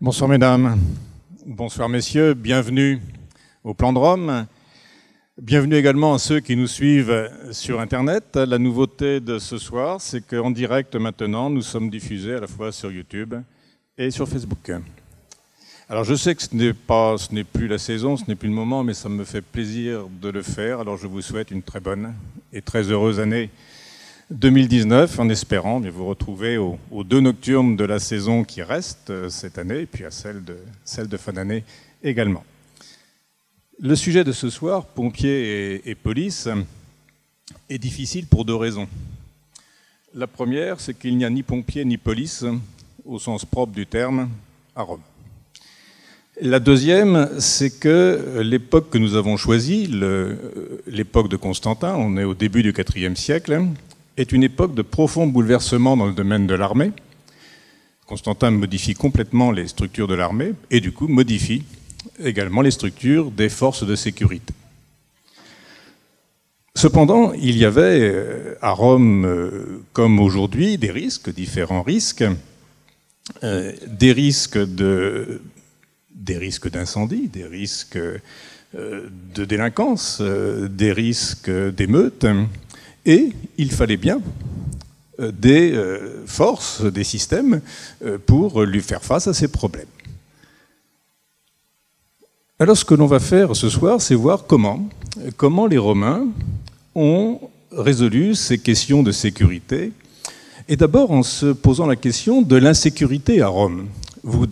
Bonsoir mesdames, bonsoir messieurs, bienvenue au Plan de Rome. Bienvenue également à ceux qui nous suivent sur Internet. La nouveauté de ce soir, c'est qu'en direct maintenant, nous sommes diffusés à la fois sur YouTube et sur Facebook. Alors je sais que ce n'est plus la saison, ce n'est plus le moment, mais ça me fait plaisir de le faire. Alors je vous souhaite une très bonne et très heureuse année 2019, en espérant bien vous retrouver aux deux nocturnes de la saison qui reste cette année, et puis à celle de fin d'année également. Le sujet de ce soir, pompiers et police, est difficile pour deux raisons. La première, c'est qu'il n'y a ni pompiers ni police, au sens propre du terme, à Rome. La deuxième, c'est que l'époque que nous avons choisie, l'époque de Constantin, on est au début du IVe siècle, est une époque de profond bouleversement dans le domaine de l'armée. Constantin modifie complètement les structures de l'armée et du coup modifie également les structures des forces de sécurité. Cependant, il y avait à Rome, comme aujourd'hui, des risques, différents risques, des risques d'incendie, des risques de délinquance, des risques d'émeutes. Et il fallait bien des forces, des systèmes pour lui faire face à ces problèmes. Alors ce que l'on va faire ce soir, c'est voir comment les Romains ont résolu ces questions de sécurité. Et d'abord en se posant la question de l'insécurité à Rome. Vous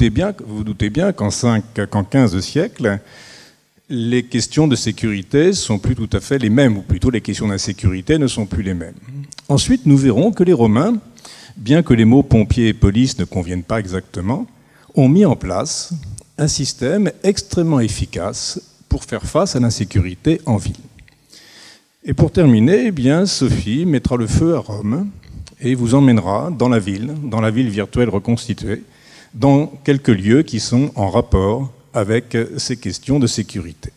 vous doutez bien qu'en 15 siècle, les questions de sécurité ne sont plus tout à fait les mêmes, ou plutôt les questions d'insécurité ne sont plus les mêmes. Ensuite, nous verrons que les Romains, bien que les mots pompiers et police ne conviennent pas exactement, ont mis en place un système extrêmement efficace pour faire face à l'insécurité en ville. Et pour terminer, eh bien, Sophie mettra le feu à Rome et vous emmènera dans la ville virtuelle reconstituée, dans quelques lieux qui sont en rapport avec ces questions de sécurité.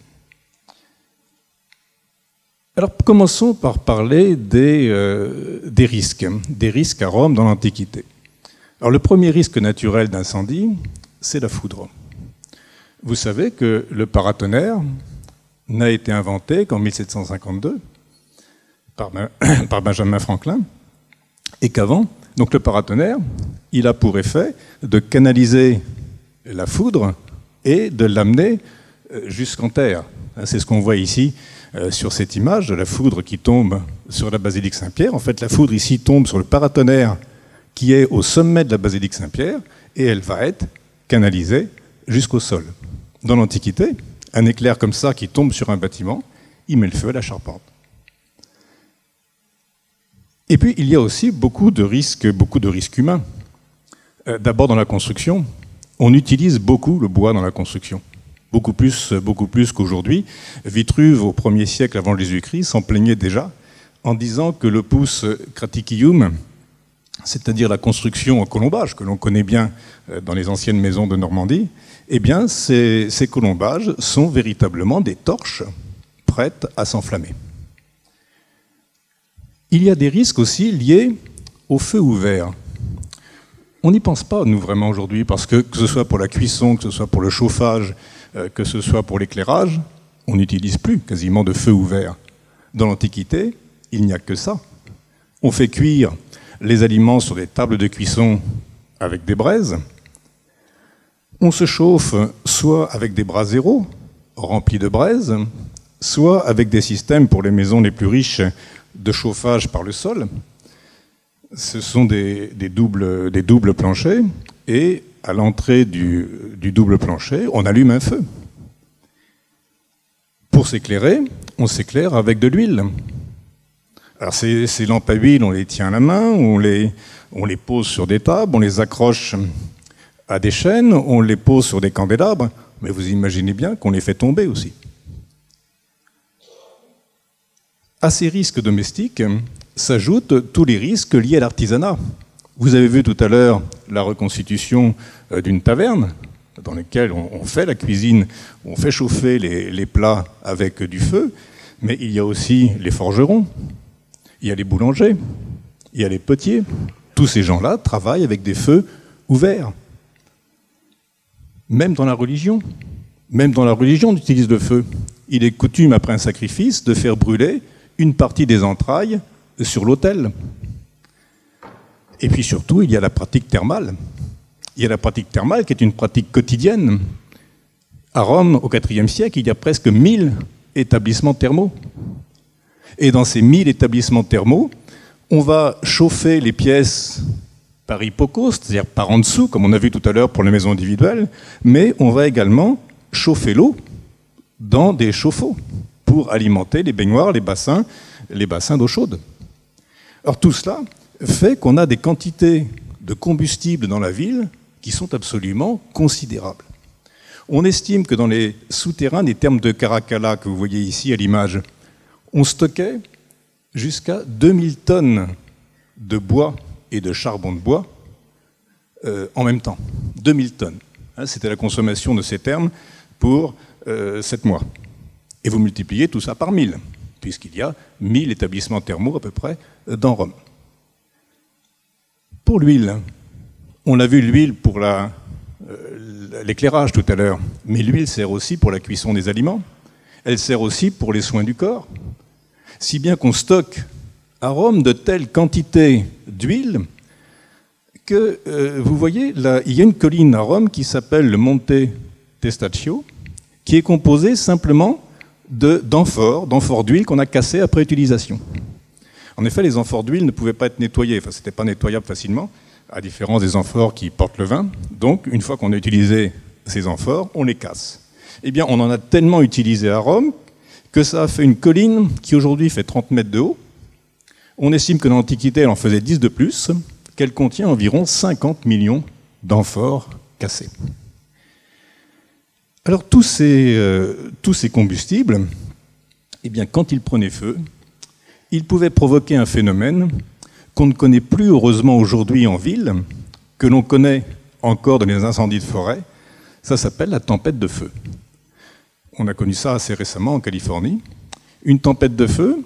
Alors commençons par parler des risques à Rome dans l'Antiquité. Alors le premier risque naturel d'incendie, c'est la foudre. Vous savez que le paratonnerre n'a été inventé qu'en 1752 par Benjamin Franklin, et qu'avant, donc le paratonnerre, il a pour effet de canaliser la foudre et de l'amener jusqu'en terre. C'est ce qu'on voit ici sur cette image de la foudre qui tombe sur la basilique Saint-Pierre. En fait, la foudre ici tombe sur le paratonnerre qui est au sommet de la basilique Saint-Pierre et elle va être canalisée jusqu'au sol. Dans l'Antiquité, un éclair comme ça qui tombe sur un bâtiment, il met le feu à la charpente. Et puis, il y a aussi beaucoup de risques humains. D'abord dans la construction. On utilise beaucoup le bois dans la construction, beaucoup plus qu'aujourd'hui. Vitruve, au 1er siècle avant Jésus-Christ, s'en plaignait déjà en disant que le opus craticium, c'est-à-dire la construction en colombage, que l'on connaît bien dans les anciennes maisons de Normandie, eh bien, ces colombages sont véritablement des torches prêtes à s'enflammer. Il y a des risques aussi liés au feu ouvert. On n'y pense pas, nous, vraiment, aujourd'hui, parce que ce soit pour la cuisson, que ce soit pour le chauffage, que ce soit pour l'éclairage, on n'utilise plus quasiment de feu ouvert. Dans l'Antiquité, il n'y a que ça. On fait cuire les aliments sur des tables de cuisson avec des braises. On se chauffe soit avec des braseros remplis de braises, soit avec des systèmes pour les maisons les plus riches de chauffage par le sol. Ce sont des doubles planchers, et à l'entrée du double plancher, on allume un feu. Pour s'éclairer, on s'éclaire avec de l'huile. Alors ces lampes à huile, on les tient à la main, on les pose sur des tables, on les accroche à des chaînes, on les pose sur des candélabres, mais vous imaginez bien qu'on les fait tomber aussi. À ces risques domestiques, s'ajoutent tous les risques liés à l'artisanat. Vous avez vu tout à l'heure la reconstitution d'une taverne dans laquelle on fait la cuisine, on fait chauffer les plats avec du feu, mais il y a aussi les forgerons, il y a les boulangers, il y a les potiers. Tous ces gens-là travaillent avec des feux ouverts. Même dans la religion, on utilise le feu. Il est coutume, après un sacrifice, de faire brûler une partie des entrailles sur l'autel. Et puis surtout, il y a la pratique thermale. Il y a la pratique thermale qui est une pratique quotidienne. À Rome, au IVe siècle, il y a presque 1000 établissements thermaux. Et dans ces 1000 établissements thermaux, on va chauffer les pièces par hypocauste, c'est-à-dire par en dessous, comme on a vu tout à l'heure pour les maisons individuelles, mais on va également chauffer l'eau dans des chauffe-eau pour alimenter les baignoires, les bassins d'eau chaude. Alors tout cela fait qu'on a des quantités de combustible dans la ville qui sont absolument considérables. On estime que dans les souterrains des thermes de Caracalla, que vous voyez ici à l'image, on stockait jusqu'à 2000 tonnes de bois et de charbon de bois en même temps. 2000 tonnes. C'était la consommation de ces thermes pour 7 mois. Et vous multipliez tout ça par 1000, puisqu'il y a 1000 établissements thermaux à peu près dans Rome. Pour l'huile, on a vu l'huile pour l'éclairage tout à l'heure, mais l'huile sert aussi pour la cuisson des aliments, elle sert aussi pour les soins du corps, si bien qu'on stocke à Rome de telles quantités d'huile que, vous voyez, là, il y a une colline à Rome qui s'appelle le Monte Testaccio, qui est composée simplement d'amphores d'huile qu'on a cassées après utilisation. En effet, les amphores d'huile ne pouvaient pas être nettoyées, enfin, ce n'était pas nettoyable facilement, à différence des amphores qui portent le vin. Donc, une fois qu'on a utilisé ces amphores, on les casse. Eh bien, on en a tellement utilisé à Rome que ça a fait une colline qui aujourd'hui fait 30 mètres de haut. On estime que dans l'Antiquité, elle en faisait 10 de plus, qu'elle contient environ 50 millions d'amphores cassés. Alors, tous ces combustibles, eh bien, quand ils prenaient feu, il pouvait provoquer un phénomène qu'on ne connaît plus heureusement aujourd'hui en ville, que l'on connaît encore dans les incendies de forêt, ça s'appelle la tempête de feu. On a connu ça assez récemment en Californie. Une tempête de feu,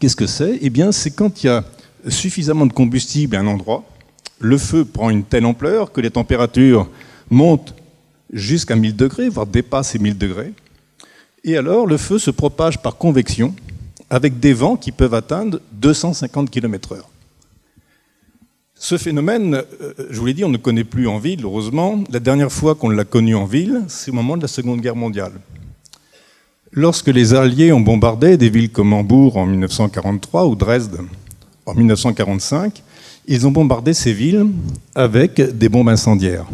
qu'est-ce que c'est? Eh bien, c'est quand il y a suffisamment de combustible à un endroit, le feu prend une telle ampleur que les températures montent jusqu'à 1000 degrés, voire dépassent les 1000 degrés, et alors le feu se propage par convection, avec des vents qui peuvent atteindre 250 km/h. Ce phénomène, je vous l'ai dit, on ne connaît plus en ville, heureusement. La dernière fois qu'on l'a connu en ville, c'est au moment de la Seconde Guerre mondiale. Lorsque les Alliés ont bombardé des villes comme Hambourg en 1943 ou Dresde en 1945, ils ont bombardé ces villes avec des bombes incendiaires.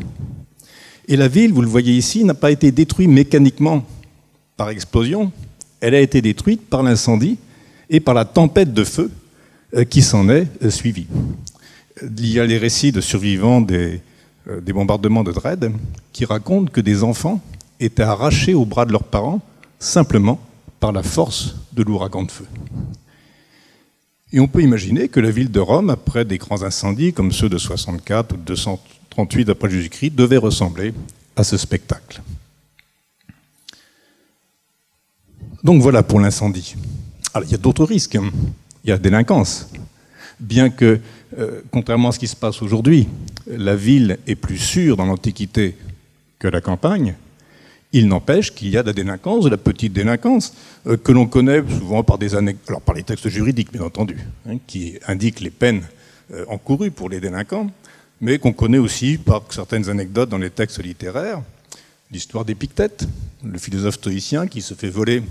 Et la ville, vous le voyez ici, n'a pas été détruite mécaniquement par explosion, elle a été détruite par l'incendie et par la tempête de feu qui s'en est suivie. Il y a les récits de survivants des bombardements de Dresde qui racontent que des enfants étaient arrachés aux bras de leurs parents simplement par la force de l'ouragan de feu. Et on peut imaginer que la ville de Rome, après des grands incendies comme ceux de 64 ou 238 après Jésus-Christ, devait ressembler à ce spectacle. Donc voilà pour l'incendie. Alors il y a d'autres risques, il y a la délinquance. Bien que, contrairement à ce qui se passe aujourd'hui, la ville est plus sûre dans l'Antiquité que la campagne, il n'empêche qu'il y a de la délinquance, de la petite délinquance, que l'on connaît souvent par des années, alors par les textes juridiques bien entendu, qui indiquent les peines encourues pour les délinquants, mais qu'on connaît aussi par certaines anecdotes dans les textes littéraires, l'histoire d'Épictète, le philosophe stoïcien qui se fait voler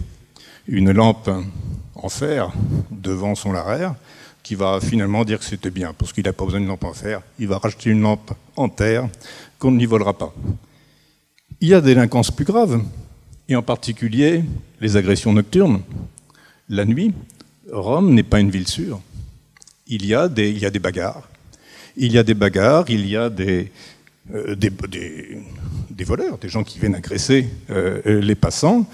une lampe en fer devant son larraire, qui va finalement dire que c'était bien, parce qu'il n'a pas besoin d'une lampe en fer, il va racheter une lampe en terre qu'on ne lui volera pas. Il y a des délinquances plus graves, et en particulier les agressions nocturnes. La nuit, Rome n'est pas une ville sûre. Il y a des bagarres. Des voleurs, des gens qui viennent agresser les passants.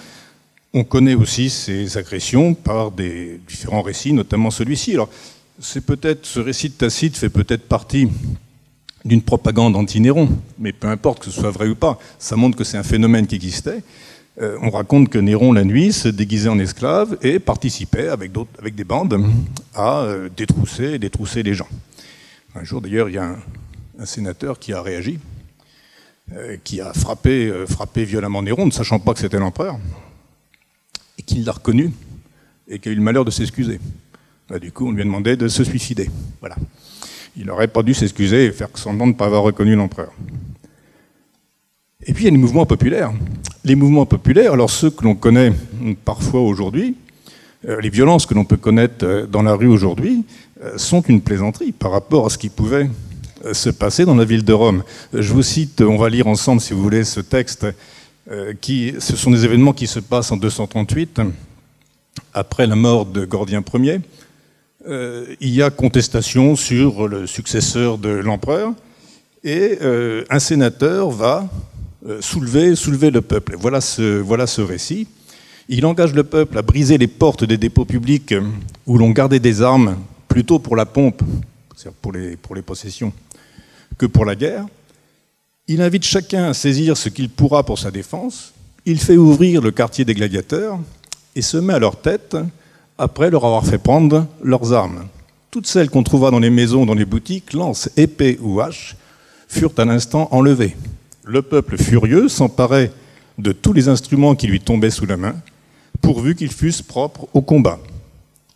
On connaît aussi ces agressions par des différents récits, notamment celui-ci. Alors, c'est peut-être, ce récit de Tacite fait peut-être partie d'une propagande anti-Néron, mais peu importe que ce soit vrai ou pas, ça montre que c'est un phénomène qui existait. On raconte que Néron, la nuit, se déguisait en esclave et participait avec des bandes à détrousser les gens. Un jour, d'ailleurs, il y a un sénateur qui a réagi qui a frappé violemment Néron, ne sachant pas que c'était l'empereur, et qu'il l'a reconnu, et qui a eu le malheur de s'excuser. Du coup, on lui a demandé de se suicider. Voilà. Il n'aurait pas dû s'excuser et faire semblant de ne pas avoir reconnu l'empereur. Et puis, il y a les mouvements populaires. Les mouvements populaires, alors ceux que l'on connaît parfois aujourd'hui, les violences que l'on peut connaître dans la rue aujourd'hui, sont une plaisanterie par rapport à ce qui pouvait se passer dans la ville de Rome. Je vous cite, on va lire ensemble, si vous voulez, ce texte, ce sont des événements qui se passent en 238, après la mort de Gordien Ier. Il y a contestation sur le successeur de l'empereur, et un sénateur va soulever le peuple. Voilà ce récit. Il engage le peuple à briser les portes des dépôts publics où l'on gardait des armes, plutôt pour la pompe, c'est-à-dire pour les possessions, que pour la guerre. Il invite chacun à saisir ce qu'il pourra pour sa défense. Il fait ouvrir le quartier des gladiateurs et se met à leur tête après leur avoir fait prendre leurs armes. Toutes celles qu'on trouva dans les maisons, dans les boutiques, lances, épées ou haches, furent à l'instant enlevées. Le peuple furieux s'emparait de tous les instruments qui lui tombaient sous la main, pourvu qu'ils fussent propres au combat.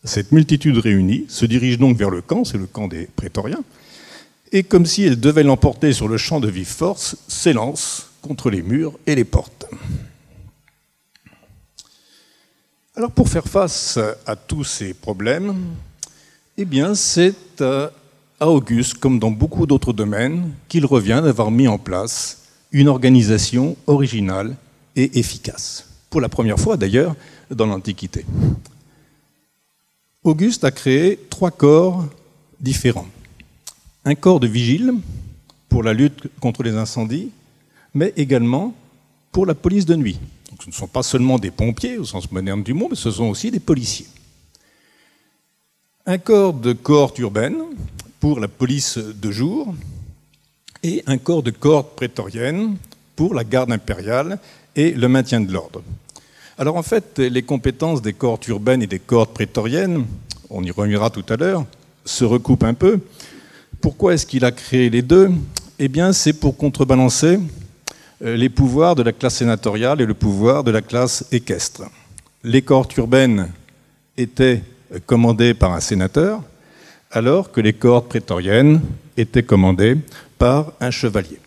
Cette multitude réunie se dirige donc vers le camp, c'est le camp des Prétoriens, et comme si elle devait l'emporter sur le champ de vive force, s'élance contre les murs et les portes. Alors pour faire face à tous ces problèmes, eh bien c'est à Auguste, comme dans beaucoup d'autres domaines, qu'il revient d'avoir mis en place une organisation originale et efficace, pour la première fois d'ailleurs dans l'Antiquité. Auguste a créé 3 corps différents. Un corps de vigiles pour la lutte contre les incendies, mais également pour la police de nuit. Donc ce ne sont pas seulement des pompiers au sens moderne du mot, mais ce sont aussi des policiers. Un corps de cohortes urbaines pour la police de jour, et un corps de cohortes prétoriennes pour la garde impériale et le maintien de l'ordre. Alors en fait, les compétences des cohortes urbaines et des cohortes prétoriennes, on y reviendra tout à l'heure, se recoupent un peu. Pourquoi est-ce qu'il a créé les deux? Eh bien c'est pour contrebalancer les pouvoirs de la classe sénatoriale et le pouvoir de la classe équestre. Les cohortes urbaines étaient commandées par un sénateur, alors que les cohortes prétoriennes étaient commandées par un chevalier.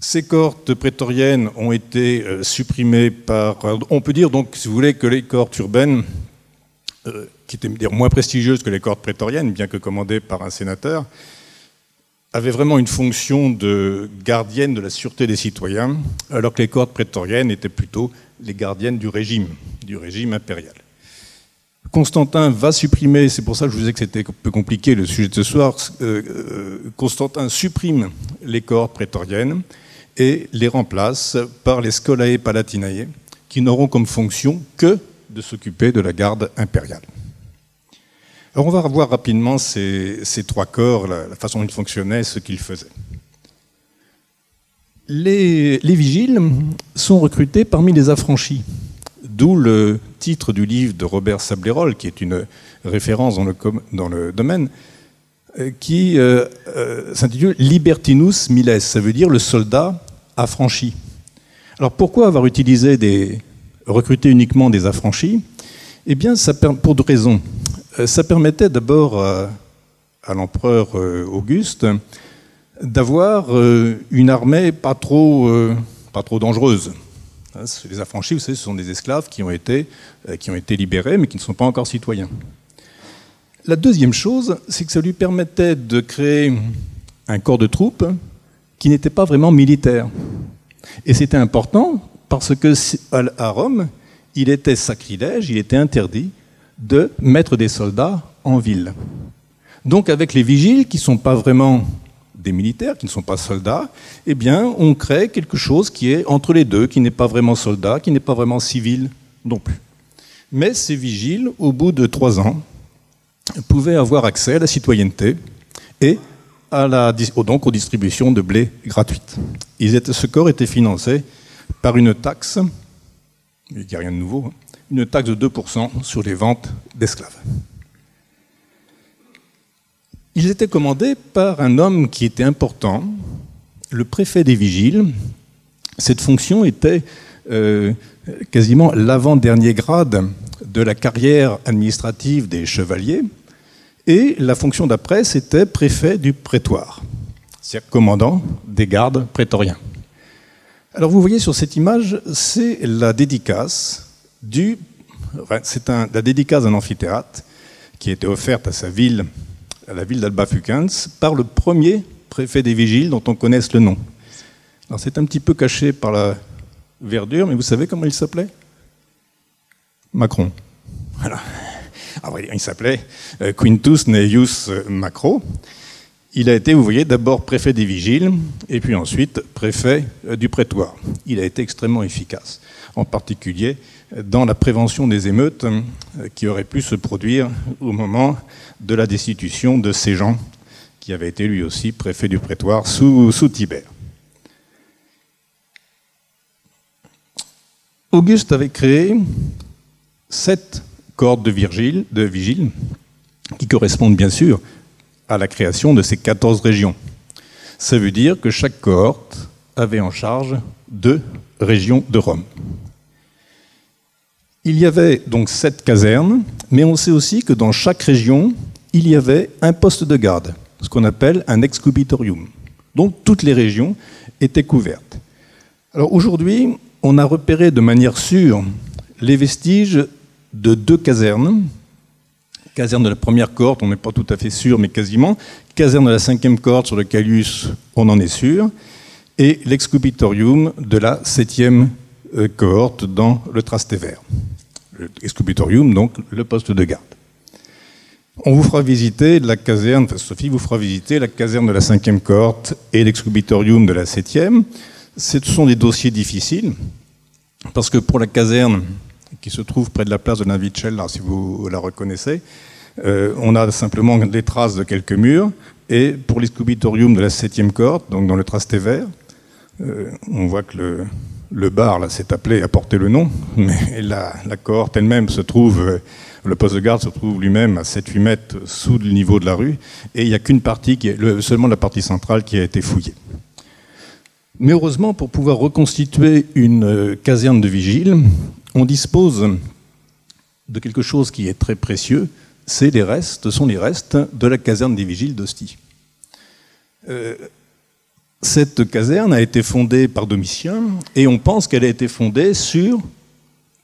Ces cohortes prétoriennes ont été supprimées par... On peut dire donc, si vous voulez, que les cohortes urbaines, qui étaient moins prestigieuses que les cohortes prétoriennes, bien que commandées par un sénateur, avaient vraiment une fonction de gardienne de la sûreté des citoyens, alors que les cohortes prétoriennes étaient plutôt les gardiennes du régime impérial. Constantin va supprimer, c'est pour ça que je vous disais que c'était un peu compliqué le sujet de ce soir, Constantin supprime les cohortes prétoriennes et les remplace par les Scolae Palatinae, qui n'auront comme fonction que de s'occuper de la garde impériale. Alors on va revoir rapidement ces 3 corps, la façon dont ils fonctionnaient, ce qu'ils faisaient. Les vigiles sont recrutés parmi les affranchis, d'où le titre du livre de Robert Sablérol, qui est une référence dans le domaine, qui s'intitule « Libertinus miles », ça veut dire « le soldat affranchi ». Alors pourquoi avoir recruté uniquement des affranchis? Eh bien, pour deux raisons. Ça permettait d'abord à l'empereur Auguste d'avoir une armée pas trop dangereuse. Les affranchis, vous savez, ce sont des esclaves qui ont été libérés, mais qui ne sont pas encore citoyens. La deuxième chose, c'est que ça lui permettait de créer un corps de troupes qui n'était pas vraiment militaire. Et c'était important parce que à Rome, il était sacrilège, il était interdit de mettre des soldats en ville. Donc avec les vigiles, qui ne sont pas vraiment des militaires, qui ne sont pas soldats, eh bien, on crée quelque chose qui est entre les deux, qui n'est pas vraiment soldat, qui n'est pas vraiment civil non plus. Mais ces vigiles, au bout de 3 ans, pouvaient avoir accès à la citoyenneté et donc aux distributions de blé gratuites. Ce corps était financé par une taxe, il n'y a rien de nouveau, hein, une taxe de 2% sur les ventes d'esclaves. Ils étaient commandés par un homme qui était important, le préfet des vigiles, cette fonction était quasiment l'avant-dernier grade de la carrière administrative des chevaliers, et la fonction d'après, c'était préfet du prétoire, c'est-à-dire commandant des gardes prétoriens. Alors vous voyez sur cette image, c'est la dédicace du, la dédicace d'un amphithéâtre qui a été offerte à sa ville, à la ville d'Alba Fucens, par le premier préfet des vigiles dont on connaisse le nom. Alors c'est un petit peu caché par la verdure, mais vous savez comment il s'appelait? Macron. Voilà. Alors, il s'appelait Quintus Neius Macro. Il a été, vous voyez, d'abord préfet des vigiles, et puis ensuite préfet du prétoire. Il a été extrêmement efficace, en particulier dans la prévention des émeutes qui auraient pu se produire au moment de la destitution de Séjan, qui avait été lui aussi préfet du prétoire sous Tibère. Auguste avait créé 7 cohortes de vigiles, qui correspondent bien sûr à la création de ces 14 régions. Ça veut dire que chaque cohorte avait en charge 2 régions de Rome. Il y avait donc 7 casernes, mais on sait aussi que dans chaque région, il y avait un poste de garde, ce qu'on appelle un excubitorium. Donc toutes les régions étaient couvertes. Alors aujourd'hui, on a repéré de manière sûre les vestiges de 2 casernes. Caserne de la première cohorte, on n'est pas tout à fait sûr, mais quasiment. Caserne de la 5e cohorte sur le Caelius, on en est sûr. Et l'excubitorium de la 7e cohorte dans le Trastevere. L'excubitorium, donc le poste de garde. On vous fera visiter la caserne, enfin Sophie vous fera visiter la caserne de la 5e cohorte et l'excubitorium de la 7e. Ce sont des dossiers difficiles, parce que pour la caserne qui se trouve près de la place de la Vicella, si vous la reconnaissez, on a simplement des traces de quelques murs, et pour l'excubitorium de la 7e cohorte, donc dans le Trastevere, on voit que le bar, là, s'est appelé à porter le nom, mais la cohorte elle-même se trouve, le poste de garde se trouve lui-même à 7-8 mètres sous le niveau de la rue, et il n'y a qu'une partie, seulement la partie centrale qui a été fouillée. Mais heureusement, pour pouvoir reconstituer une caserne de vigile, on dispose de quelque chose qui est très précieux, ce sont les restes de la caserne des vigiles d'Ostie. Cette caserne a été fondée par Domitien, et on pense qu'elle a été fondée sur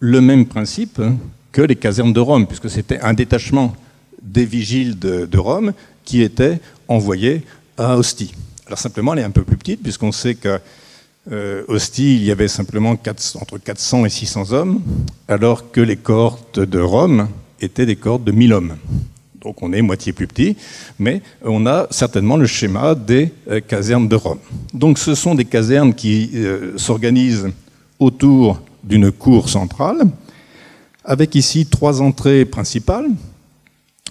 le même principe que les casernes de Rome, puisque c'était un détachement des vigiles de Rome qui était envoyé à Ostie. Alors simplement, elle est un peu plus petite, puisqu'on sait que Ostie, il y avait simplement entre 400 et 600 hommes, alors que les cohortes de Rome étaient des cohortes de 1000 hommes. Donc on est moitié plus petit, mais on a certainement le schéma des casernes de Rome. Donc ce sont des casernes qui s'organisent autour d'une cour centrale, avec ici 3 entrées principales.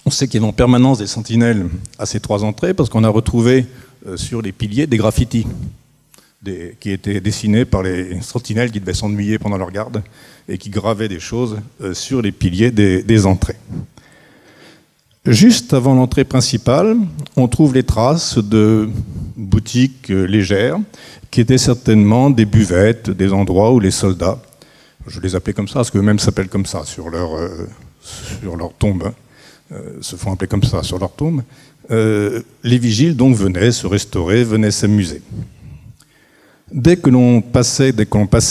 On sait qu'il y avait en permanence des sentinelles à ces 3 entrées, parce qu'on a retrouvé sur les piliers des graffitis, qui étaient dessinés par les sentinelles qui devaient s'ennuyer pendant leur garde et qui gravaient des choses sur les piliers des entrées. Juste avant l'entrée principale, on trouve les traces de boutiques légères qui étaient certainement des buvettes, des endroits où les soldats, je les appelais comme ça parce qu'eux-mêmes s'appellent comme ça sur leur tombe, se font appeler comme ça sur leur tombe, les vigiles donc venaient se restaurer, venaient s'amuser. Dès que l'on passait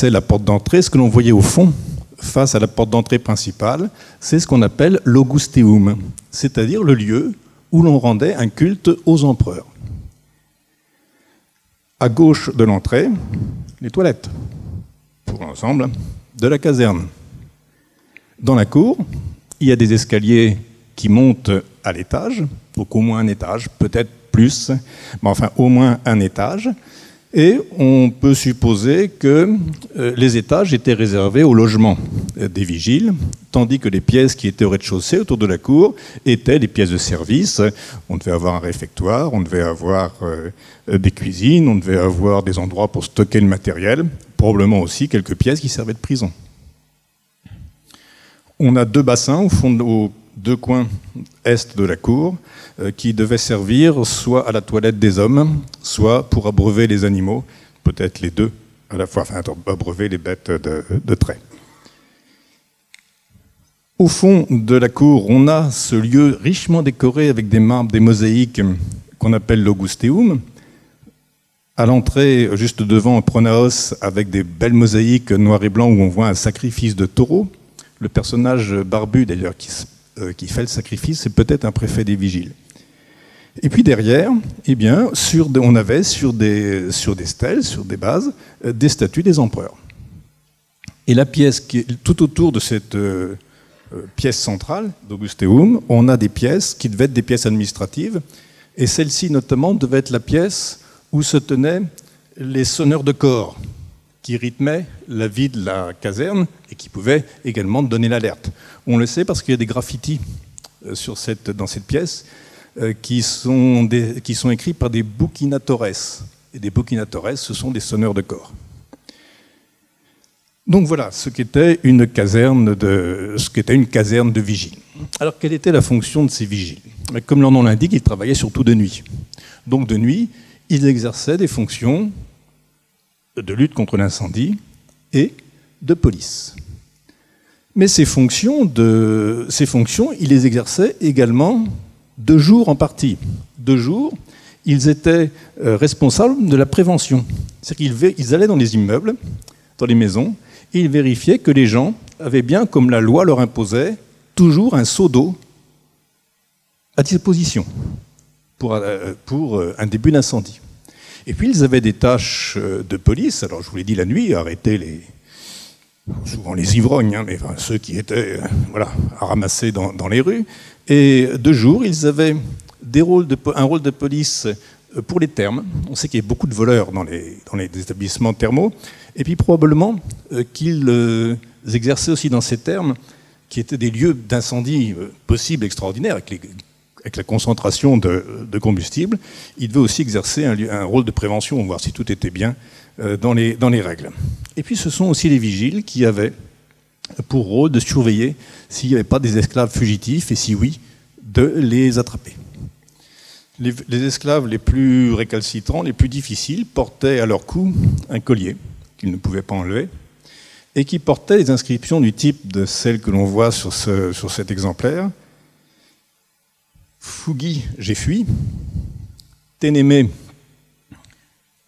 la porte d'entrée, ce que l'on voyait au fond, face à la porte d'entrée principale, c'est ce qu'on appelle l'augusteum, c'est-à-dire le lieu où l'on rendait un culte aux empereurs. À gauche de l'entrée, les toilettes, pour l'ensemble de la caserne. Dans la cour, il y a des escaliers qui montent à l'étage, donc au moins un étage, peut-être plus, mais enfin au moins un étage. Et on peut supposer que les étages étaient réservés au logement des vigiles, tandis que les pièces qui étaient au rez-de-chaussée, autour de la cour, étaient des pièces de service. On devait avoir un réfectoire, on devait avoir des cuisines, on devait avoir des endroits pour stocker le matériel, probablement aussi quelques pièces qui servaient de prison. On a 2 bassins au fond, deux coins est de la cour qui devaient servir soit à la toilette des hommes, soit pour abreuver les animaux, peut-être les deux à la fois, enfin abreuver les bêtes de trait. Au fond de la cour, on a ce lieu richement décoré avec des marbres, des mosaïques qu'on appelle l'Augusteum. À l'entrée, juste devant un pronaos avec des belles mosaïques noires et blancs où on voit un sacrifice de taureau. Le personnage barbu d'ailleurs qui fait le sacrifice, c'est peut-être un préfet des vigiles. Et puis derrière, eh bien, on avait sur des stèles, sur des bases, des statues des empereurs. Et la pièce qui est tout autour de cette pièce centrale d'Augusteum, on a des pièces qui devaient être des pièces administratives. Et celle-ci notamment devait être la pièce où se tenaient les sonneurs de corps qui rythmaient la vie de la caserne et qui pouvaient également donner l'alerte. On le sait parce qu'il y a des graffitis dans cette pièce qui sont écrits par des bouquinatores. Et des bouquinatores, ce sont des sonneurs de corps. Donc voilà ce qu'était une caserne de vigiles. Alors quelle était la fonction de ces vigiles? Comme leur nom l'indique, ils travaillaient surtout de nuit. Donc de nuit, ils exerçaient des fonctions de lutte contre l'incendie et de police. Mais ces fonctions, ils les exerçaient également de jour en partie. De jour, ils étaient responsables de la prévention. C'est-à-dire qu'ils allaient dans les immeubles, dans les maisons, et ils vérifiaient que les gens avaient bien, comme la loi leur imposait, toujours un seau d'eau à disposition. Pour un début d'incendie. Et puis ils avaient des tâches de police, alors je vous l'ai dit la nuit, arrêter souvent les ivrognes, hein, mais enfin, ceux qui étaient à ramasser dans les rues. Et de jour, ils avaient un rôle de police pour les thermes. On sait qu'il y a beaucoup de voleurs dans les établissements thermaux. Et puis probablement qu'ils exerçaient aussi dans ces thermes, qui étaient des lieux d'incendie possibles, extraordinaires, avec la concentration de combustible, il devait aussi exercer un rôle de prévention, voir si tout était bien dans les règles. Et puis ce sont aussi les vigiles qui avaient pour rôle de surveiller s'il n'y avait pas des esclaves fugitifs, et si oui, de les attraper. Les esclaves les plus récalcitrants, les plus difficiles, portaient à leur cou un collier qu'ils ne pouvaient pas enlever, et qui portait des inscriptions du type de celles que l'on voit sur cet exemplaire, « Fugi, j'ai fui. Ténémé,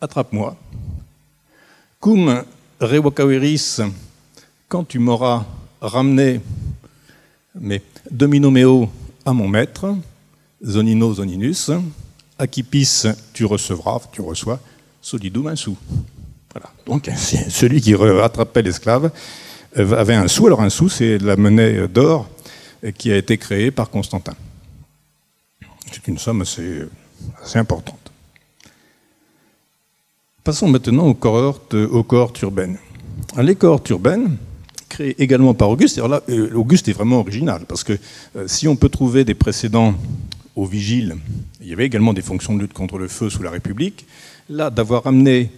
attrape-moi. Cum revocaveris, quand tu m'auras ramené mes domino meo à mon maître, zonino zoninus, acipis tu recevras, tu reçois, solidum un sou. » Voilà. Donc celui qui rattrapait l'esclave avait un sou. Alors un sou, c'est la monnaie d'or qui a été créée par Constantin. C'est une somme assez importante. Passons maintenant aux cohortes urbaines. Les cohortes urbaines, créées également par Auguste, alors là, Auguste est vraiment original, parce que si on peut trouver des précédents aux vigiles, il y avait également des fonctions de lutte contre le feu sous la République, là, d'avoir amené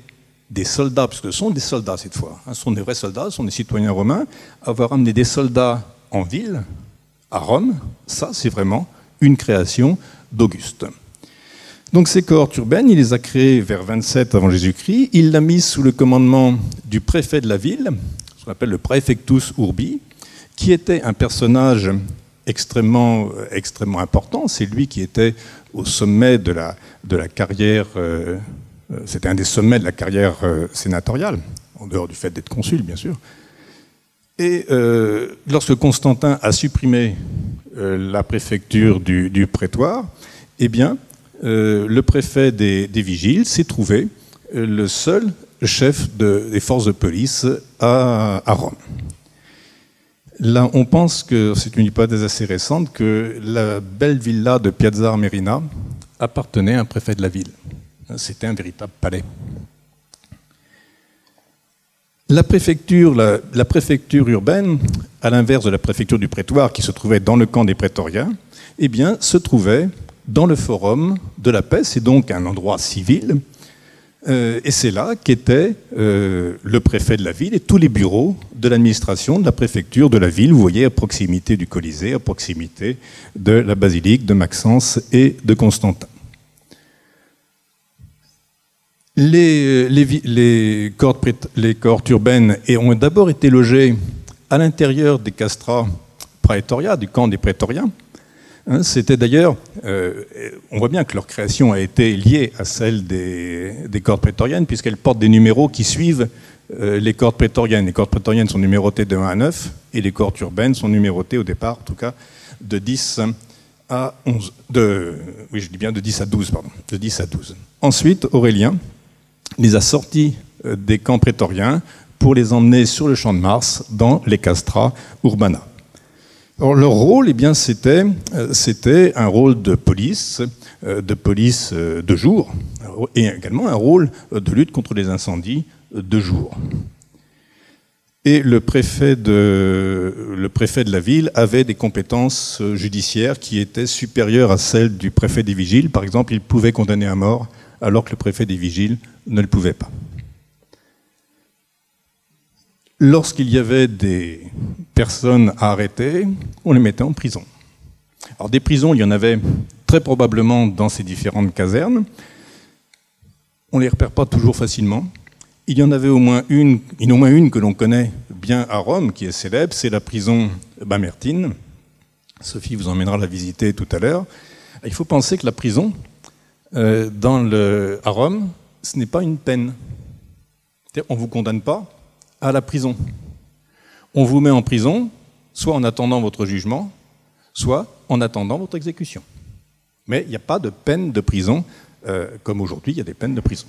des soldats, parce que ce sont des soldats cette fois, hein, ce sont des vrais soldats, ce sont des citoyens romains, avoir amené des soldats en ville, à Rome, ça c'est vraiment une création d'Auguste. Donc ces cohortes urbaines, il les a créées vers 27 avant Jésus-Christ. Il l'a mise sous le commandement du préfet de la ville, ce qu'on appelle le préfectus urbi, qui était un personnage extrêmement important. C'est lui qui était au sommet de la carrière. C'était un des sommets de la carrière sénatoriale, en dehors du fait d'être consul, bien sûr. Et lorsque Constantin a supprimé la préfecture du prétoire, eh bien, le préfet des vigiles s'est trouvé le seul chef des forces de police à Rome. Là, on pense que c'est une hypothèse assez récente que la belle villa de Piazza Armerina appartenait à un préfet de la ville. C'était un véritable palais. La préfecture urbaine, à l'inverse de la préfecture du prétoire qui se trouvait dans le camp des prétoriens, eh bien, se trouvait dans le forum de la paix, c'est donc un endroit civil Et c'est là qu'était le préfet de la ville et tous les bureaux de l'administration de la préfecture de la ville, vous voyez, à proximité du Colisée, à proximité de la basilique de Maxence et de Constantin. Les cohortes urbaines ont d'abord été logées à l'intérieur des Castra Praetoria, du camp des Prétoriens. C'était d'ailleurs, on voit bien que leur création a été liée à celle des cohortes prétoriennes, puisqu'elles portent des numéros qui suivent les cohortes prétoriennes. Les cohortes prétoriennes sont numérotées de 1 à 9, et les cohortes urbaines sont numérotées au départ, en tout cas, de 10 à 11. Oui, je dis bien de 10 à 12, pardon. De 10 à 12. Ensuite, Aurélien les a sortis des camps prétoriens pour les emmener sur le champ de Mars dans les castra urbana. Alors, leur rôle, eh bien, c'était un rôle de police de jour, et également un rôle de lutte contre les incendies de jour. Et le préfet de la ville avait des compétences judiciaires qui étaient supérieures à celles du préfet des vigiles. Par exemple, il pouvait condamner à mort, alors que le préfet des vigiles ne le pouvait pas. Lorsqu'il y avait des personnes à arrêter, on les mettait en prison. Alors des prisons, il y en avait très probablement dans ces différentes casernes. On ne les repère pas toujours facilement. Il y en avait au moins une que l'on connaît bien à Rome, qui est célèbre, c'est la prison Mamertine. Sophie vous emmènera la visiter tout à l'heure. Il faut penser que la prison à Rome, ce n'est pas une peine. On ne vous condamne pas à la prison. On vous met en prison, soit en attendant votre jugement, soit en attendant votre exécution. Mais il n'y a pas de peine de prison, comme aujourd'hui, il y a des peines de prison.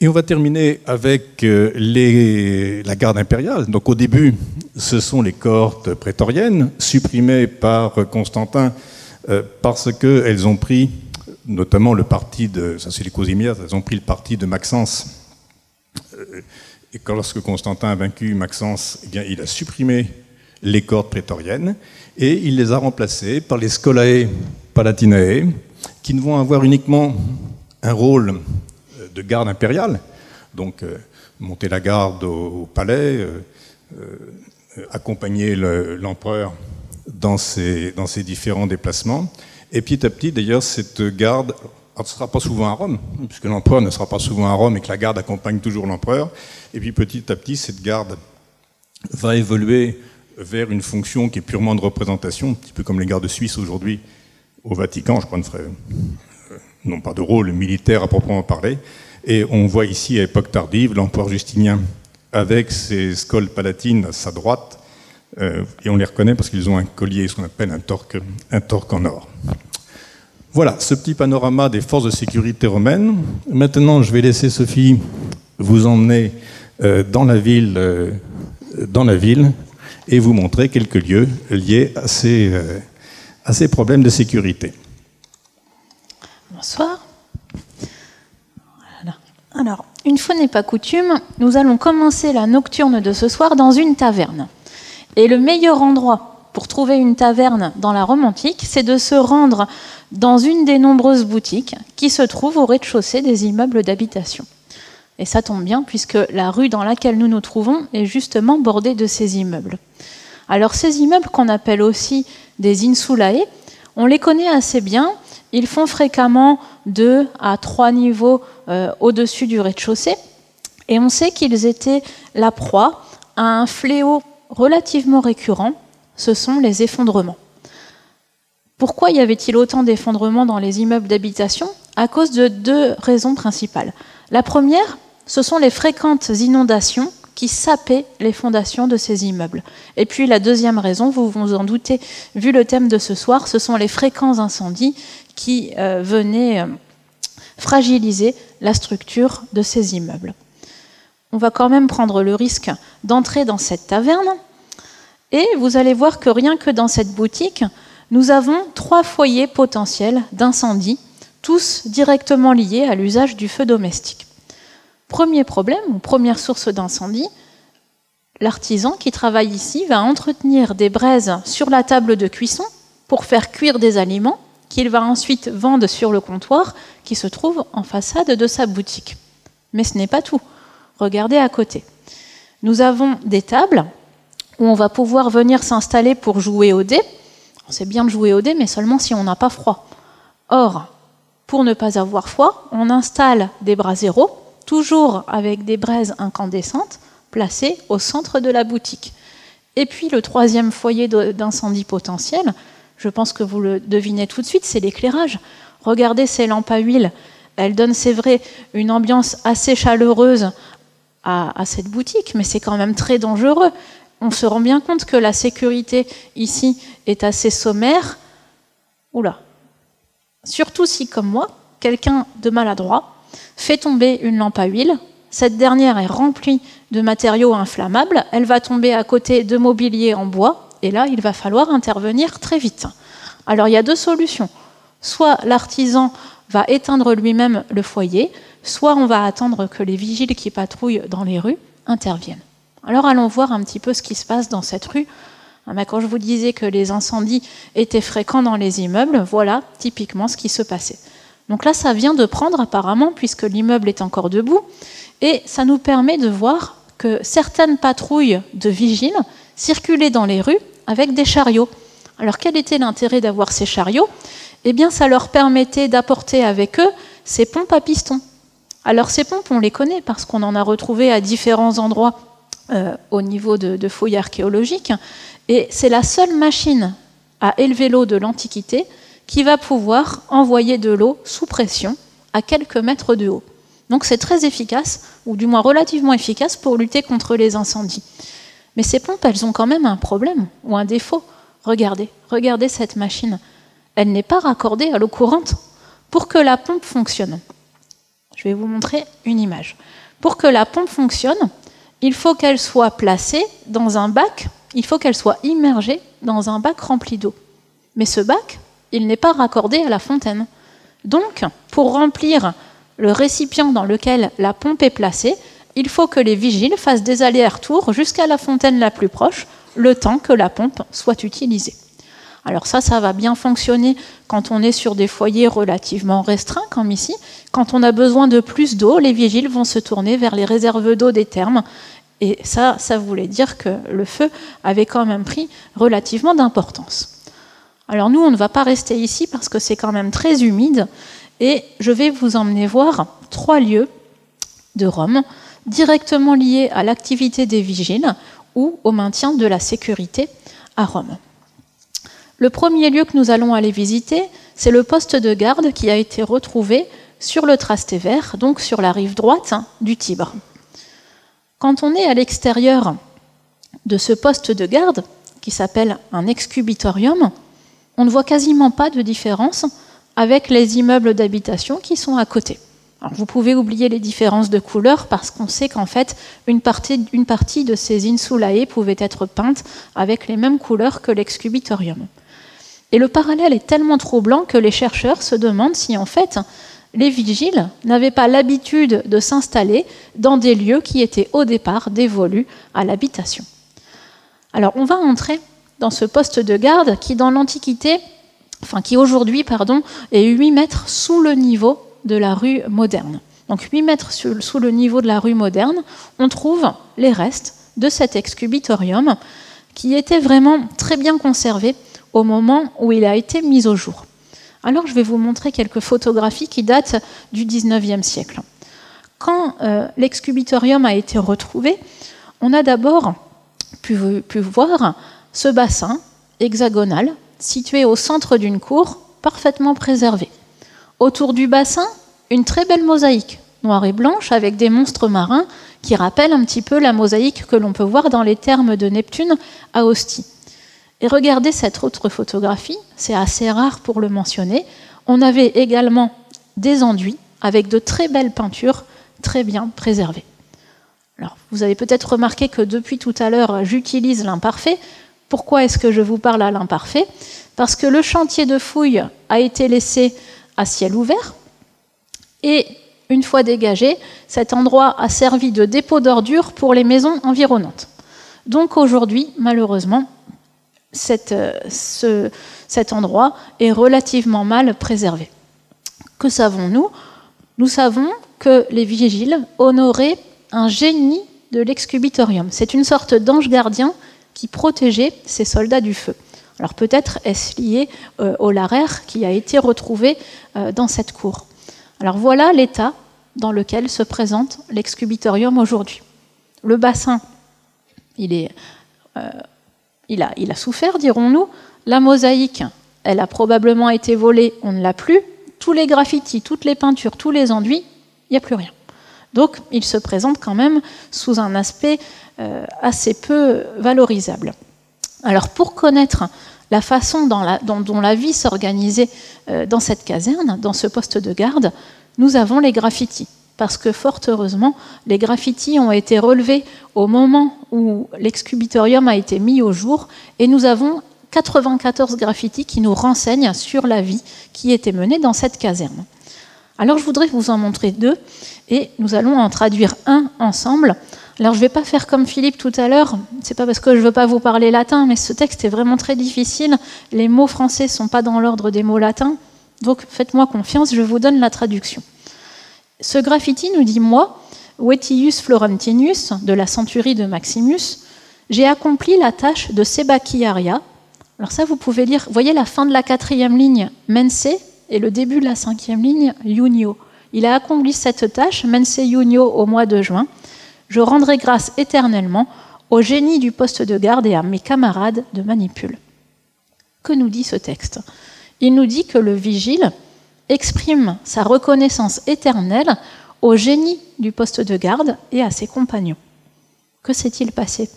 Et on va terminer avec la garde impériale. Donc au début, ce sont les cohortes prétoriennes, supprimées par Constantin, parce qu'elles ont pris, notamment le parti de... Ça c'est les Cosimias, elles ont pris le parti de Maxence. Et lorsque Constantin a vaincu Maxence, eh bien, il a supprimé les cohortes prétoriennes et il les a remplacées par les Scolae Palatinae, qui ne vont avoir uniquement un rôle de garde impériale, donc monter la garde au palais, accompagner l'empereur dans ses différents déplacements. Et petit à petit, d'ailleurs, cette garde... Alors, ce ne sera pas souvent à Rome, puisque l'empereur ne sera pas souvent à Rome et que la garde accompagne toujours l'empereur. Et puis petit à petit, cette garde va évoluer vers une fonction qui est purement de représentation, un petit peu comme les gardes suisses aujourd'hui au Vatican, je crois, n'ont pas de rôle militaire à proprement parler. Et on voit ici, à époque tardive, l'empereur Justinien avec ses scoles palatines à sa droite, et on les reconnaît parce qu'ils ont un collier, ce qu'on appelle un torque en or. Voilà, ce petit panorama des forces de sécurité romaines. Maintenant, je vais laisser Sophie vous emmener dans la ville et vous montrer quelques lieux liés à ces problèmes de sécurité. Bonsoir. Voilà. Alors, une fois n'est pas coutume, nous allons commencer la nocturne de ce soir dans une taverne. Et le meilleur endroit pour trouver une taverne dans la Rome antique, c'est de se rendre dans une des nombreuses boutiques qui se trouvent au rez-de-chaussée des immeubles d'habitation. Et ça tombe bien, puisque la rue dans laquelle nous nous trouvons est justement bordée de ces immeubles. Alors ces immeubles, qu'on appelle aussi des insulae, on les connaît assez bien. Ils font fréquemment 2 à 3 niveaux au-dessus du rez-de-chaussée. Et on sait qu'ils étaient la proie à un fléau relativement récurrent, ce sont les effondrements. Pourquoi y avait-il autant d'effondrements dans les immeubles d'habitation? À cause de 2 raisons principales. La première, ce sont les fréquentes inondations qui sapaient les fondations de ces immeubles. Et puis la deuxième raison, vous vous en doutez, vu le thème de ce soir, ce sont les fréquents incendies qui venaient fragiliser la structure de ces immeubles. On va quand même prendre le risque d'entrer dans cette taverne. Et vous allez voir que rien que dans cette boutique, nous avons 3 foyers potentiels d'incendie, tous directement liés à l'usage du feu domestique. Premier problème, ou première source d'incendie, l'artisan qui travaille ici va entretenir des braises sur la table de cuisson pour faire cuire des aliments qu'il va ensuite vendre sur le comptoir qui se trouve en façade de sa boutique. Mais ce n'est pas tout. Regardez à côté. Nous avons des tables où on va pouvoir venir s'installer pour jouer aux dés. On sait bien de jouer aux dés, mais seulement si on n'a pas froid. Or, pour ne pas avoir froid, on installe des braseros, toujours avec des braises incandescentes, placées au centre de la boutique. Et puis le troisième foyer d'incendie potentiel, je pense que vous le devinez tout de suite, c'est l'éclairage. Regardez ces lampes à huile, elles donnent, c'est vrai, une ambiance assez chaleureuse à cette boutique, mais c'est quand même très dangereux. On se rend bien compte que la sécurité ici est assez sommaire. Oula. Surtout si, comme moi, quelqu'un de maladroit fait tomber une lampe à huile. Cette dernière est remplie de matériaux inflammables. Elle va tomber à côté de mobilier en bois. Et là, il va falloir intervenir très vite. Alors, il y a deux solutions. Soit l'artisan va éteindre lui-même le foyer, soit on va attendre que les vigiles qui patrouillent dans les rues interviennent. Alors, allons voir un petit peu ce qui se passe dans cette rue. Quand je vous disais que les incendies étaient fréquents dans les immeubles, voilà typiquement ce qui se passait. Donc là, ça vient de prendre apparemment, puisque l'immeuble est encore debout, et ça nous permet de voir que certaines patrouilles de vigiles circulaient dans les rues avec des chariots. Alors quel était l'intérêt d'avoir ces chariots? Eh bien, ça leur permettait d'apporter avec eux ces pompes à piston. Alors ces pompes, on les connaît parce qu'on en a retrouvé à différents endroits au niveau de fouilles archéologiques, et c'est la seule machine à élever l'eau de l'Antiquité qui va pouvoir envoyer de l'eau sous pression à quelques mètres de haut. Donc c'est très efficace, ou du moins relativement efficace, pour lutter contre les incendies. Mais ces pompes, elles ont quand même un problème, ou un défaut. Regardez, regardez cette machine. Elle n'est pas raccordée à l'eau courante. Pour que la pompe fonctionne, je vais vous montrer une image. Pour que la pompe fonctionne, il faut qu'elle soit placée dans un bac, il faut qu'elle soit immergée dans un bac rempli d'eau. Mais ce bac, il n'est pas raccordé à la fontaine. Donc, pour remplir le récipient dans lequel la pompe est placée, il faut que les vigiles fassent des allers-retours jusqu'à la fontaine la plus proche, le temps que la pompe soit utilisée. Alors ça va bien fonctionner quand on est sur des foyers relativement restreints, comme ici. Quand on a besoin de plus d'eau, les vigiles vont se tourner vers les réserves d'eau des thermes. Et ça voulait dire que le feu avait quand même pris relativement d'importance. Alors nous, on ne va pas rester ici parce que c'est quand même très humide. Et je vais vous emmener voir trois lieux de Rome directement liés à l'activité des vigiles ou au maintien de la sécurité à Rome. Le premier lieu que nous allons aller visiter, c'est le poste de garde qui a été retrouvé sur le Trastevere, donc sur la rive droite du Tibre. Quand on est à l'extérieur de ce poste de garde, qui s'appelle un excubitorium, on ne voit quasiment pas de différence avec les immeubles d'habitation qui sont à côté. Alors vous pouvez oublier les différences de couleurs parce qu'on sait qu'en fait, une partie de ces insulae pouvait être peinte avec les mêmes couleurs que l'excubitorium. Et le parallèle est tellement troublant que les chercheurs se demandent si en fait, les vigiles n'avaient pas l'habitude de s'installer dans des lieux qui étaient au départ dévolus à l'habitation. Alors on va entrer dans ce poste de garde qui dans l'Antiquité, qui aujourd'hui, pardon, est 8 mètres sous le niveau de la rue moderne. Donc 8 mètres sous le niveau de la rue moderne, on trouve les restes de cet excubitorium qui était vraiment très bien conservé au moment où il a été mis au jour. Alors je vais vous montrer quelques photographies qui datent du 19e siècle. Quand l'excubitorium a été retrouvé, on a d'abord pu voir ce bassin hexagonal situé au centre d'une cour, parfaitement préservée. Autour du bassin, une très belle mosaïque, noire et blanche, avec des monstres marins qui rappellent un petit peu la mosaïque que l'on peut voir dans les thermes de Neptune à Ostie. Et regardez cette autre photographie, c'est assez rare pour le mentionner, on avait également des enduits avec de très belles peintures très bien préservées. Alors, vous avez peut-être remarqué que depuis tout à l'heure, j'utilise l'imparfait. Pourquoi est-ce que je vous parle à l'imparfait? Parce que le chantier de fouilles a été laissé à ciel ouvert et, une fois dégagé, cet endroit a servi de dépôt d'ordures pour les maisons environnantes. Donc aujourd'hui, malheureusement, cet endroit est relativement mal préservé. Que savons-nous? Nous savons que les vigiles honoraient un génie de l'excubitorium. C'est une sorte d'ange gardien qui protégeait ces soldats du feu. Alors peut-être est-ce lié au laraire qui a été retrouvé dans cette cour. Alors voilà l'état dans lequel se présente l'excubitorium aujourd'hui. Le bassin, il a souffert, dirons-nous. La mosaïque, elle a probablement été volée, on ne l'a plus. Tous les graffitis, toutes les peintures, tous les enduits, il n'y a plus rien. Donc il se présente quand même sous un aspect assez peu valorisable. Alors pour connaître la façon dont la vie s'organisait dans cette caserne, dans ce poste de garde, nous avons les graffitis. Parce que fort heureusement, les graffitis ont été relevés au moment où l'excubitorium a été mis au jour, et nous avons 94 graffitis qui nous renseignent sur la vie qui était menée dans cette caserne. Alors je voudrais vous en montrer deux, et nous allons en traduire un ensemble. Alors je ne vais pas faire comme Philippe tout à l'heure, c'est pas parce que je ne veux pas vous parler latin, mais ce texte est vraiment très difficile, les mots français ne sont pas dans l'ordre des mots latins, donc faites-moi confiance, je vous donne la traduction. Ce graffiti nous dit « Moi, Vettius Florentinus, de la centurie de Maximus, j'ai accompli la tâche de Sebachiaria. » Alors ça, vous pouvez lire, voyez la fin de la 4e ligne, « Mense », et le début de la 5e ligne, « Iunio ». Il a accompli cette tâche, « Mense Iunio », au mois de juin. « Je rendrai grâce éternellement au génie du poste de garde et à mes camarades de manipule. » Que nous dit ce texte? Il nous dit que le vigile exprime sa reconnaissance éternelle au génie du poste de garde et à ses compagnons. Que s'est-il passé?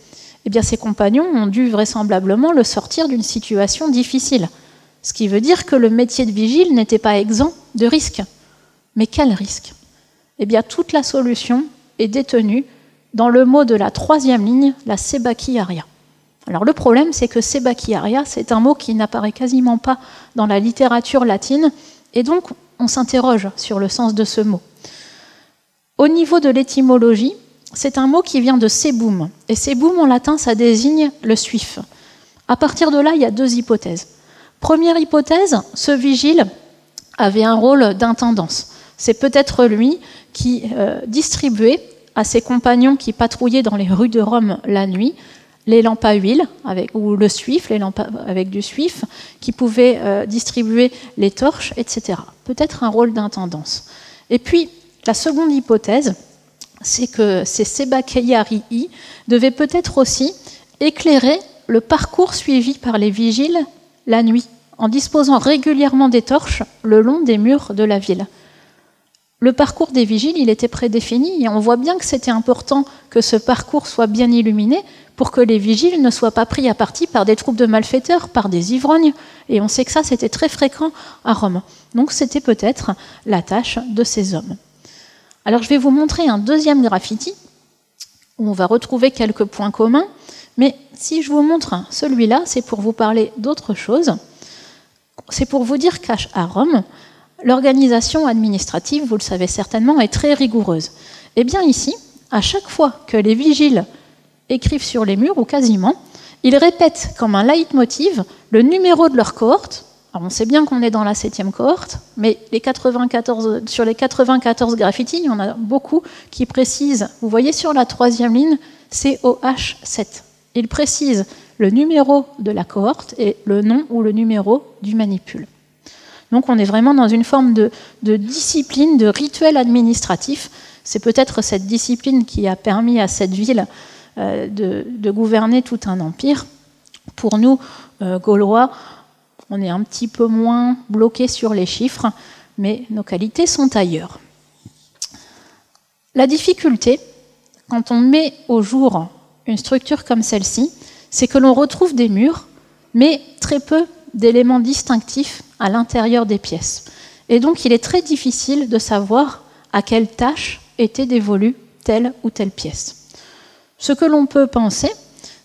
Eh bien, ses compagnons ont dû vraisemblablement le sortir d'une situation difficile, ce qui veut dire que le métier de vigile n'était pas exempt de risques. Mais quel risque? Eh bien, toute la solution est détenue dans le mot de la 3e ligne, la Sebachiaria. Alors le problème, c'est que Sebachiaria, c'est un mot qui n'apparaît quasiment pas dans la littérature latine, et donc, on s'interroge sur le sens de ce mot. Au niveau de l'étymologie, c'est un mot qui vient de sebum. Et sebum, en latin, ça désigne le suif. À partir de là, il y a deux hypothèses. Première hypothèse, ce vigile avait un rôle d'intendance. C'est peut-être lui qui distribuait à ses compagnons qui patrouillaient dans les rues de Rome la nuit les lampes à huile, les lampes avec du suif, qui pouvaient distribuer les torches, etc. Peut-être un rôle d'intendance. Et puis, la seconde hypothèse, c'est que ces Sebachiarii devaient peut-être aussi éclairer le parcours suivi par les vigiles la nuit, en disposant régulièrement des torches le long des murs de la ville. Le parcours des vigiles, il était prédéfini, et on voit bien que c'était important que ce parcours soit bien illuminé pour que les vigiles ne soient pas pris à partie par des troupes de malfaiteurs, par des ivrognes, et on sait que ça, c'était très fréquent à Rome. Donc c'était peut-être la tâche de ces hommes. Alors je vais vous montrer un deuxième graffiti, où on va retrouver quelques points communs, mais si je vous montre celui-là, c'est pour vous parler d'autre chose. C'est pour vous dire qu'à Rome, l'organisation administrative, vous le savez certainement, est très rigoureuse. Et bien ici, à chaque fois que les vigiles écrivent sur les murs, ou quasiment, ils répètent comme un leitmotiv le numéro de leur cohorte. Alors on sait bien qu'on est dans la 7e cohorte, mais sur les 94 graffitis, il y en a beaucoup qui précisent, vous voyez sur la 3e ligne, COH7. Ils précisent le numéro de la cohorte et le nom ou le numéro du manipule. Donc on est vraiment dans une forme de discipline, de rituel administratif. C'est peut-être cette discipline qui a permis à cette ville de gouverner tout un empire. Pour nous, Gaulois, on est un petit peu moins bloqués sur les chiffres, mais nos qualités sont ailleurs. La difficulté, quand on met au jour une structure comme celle-ci, c'est que l'on retrouve des murs, mais très peu d'éléments distinctifs à l'intérieur des pièces. Et donc il est très difficile de savoir à quelle tâche était dévolue telle ou telle pièce. Ce que l'on peut penser,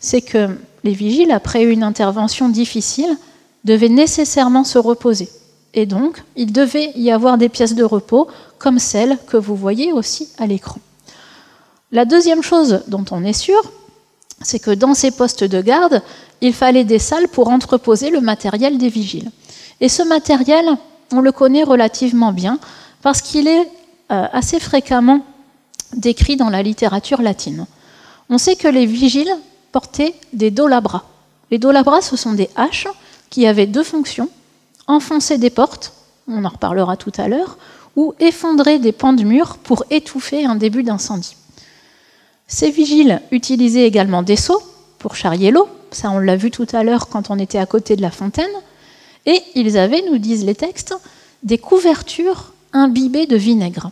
c'est que les vigiles, après une intervention difficile, devaient nécessairement se reposer. Et donc, il devait y avoir des pièces de repos, comme celles que vous voyez aussi à l'écran. La deuxième chose dont on est sûr, c'est que dans ces postes de garde, il fallait des salles pour entreposer le matériel des vigiles. Et ce matériel, on le connaît relativement bien, parce qu'il est assez fréquemment décrit dans la littérature latine. On sait que les vigiles portaient des dolabras. Les dolabras, ce sont des haches qui avaient deux fonctions, enfoncer des portes, on en reparlera tout à l'heure, ou effondrer des pans de murs pour étouffer un début d'incendie. Ces vigiles utilisaient également des seaux pour charrier l'eau, ça on l'a vu tout à l'heure quand on était à côté de la fontaine, et ils avaient, nous disent les textes, des couvertures imbibées de vinaigre.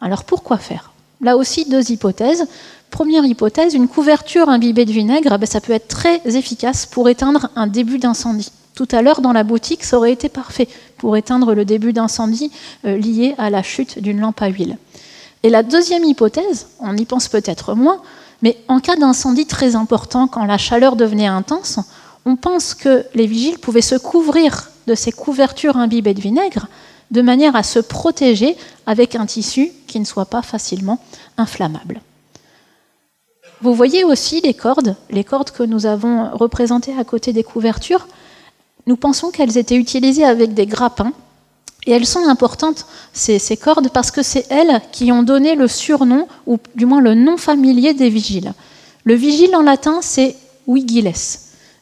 Alors pourquoi faire? Là aussi, deux hypothèses. Première hypothèse, une couverture imbibée de vinaigre, ça peut être très efficace pour éteindre un début d'incendie. Tout à l'heure, dans la boutique, ça aurait été parfait pour éteindre le début d'incendie lié à la chute d'une lampe à huile. Et la deuxième hypothèse, on y pense peut-être moins, mais en cas d'incendie très important, quand la chaleur devenait intense, on pense que les vigiles pouvaient se couvrir de ces couvertures imbibées de vinaigre de manière à se protéger avec un tissu qui ne soit pas facilement inflammable. Vous voyez aussi les cordes que nous avons représentées à côté des couvertures. Nous pensons qu'elles étaient utilisées avec des grappins, et elles sont importantes, ces cordes, parce que c'est elles qui ont donné le surnom, ou du moins le nom familier des vigiles. Le vigile en latin, c'est vigiles,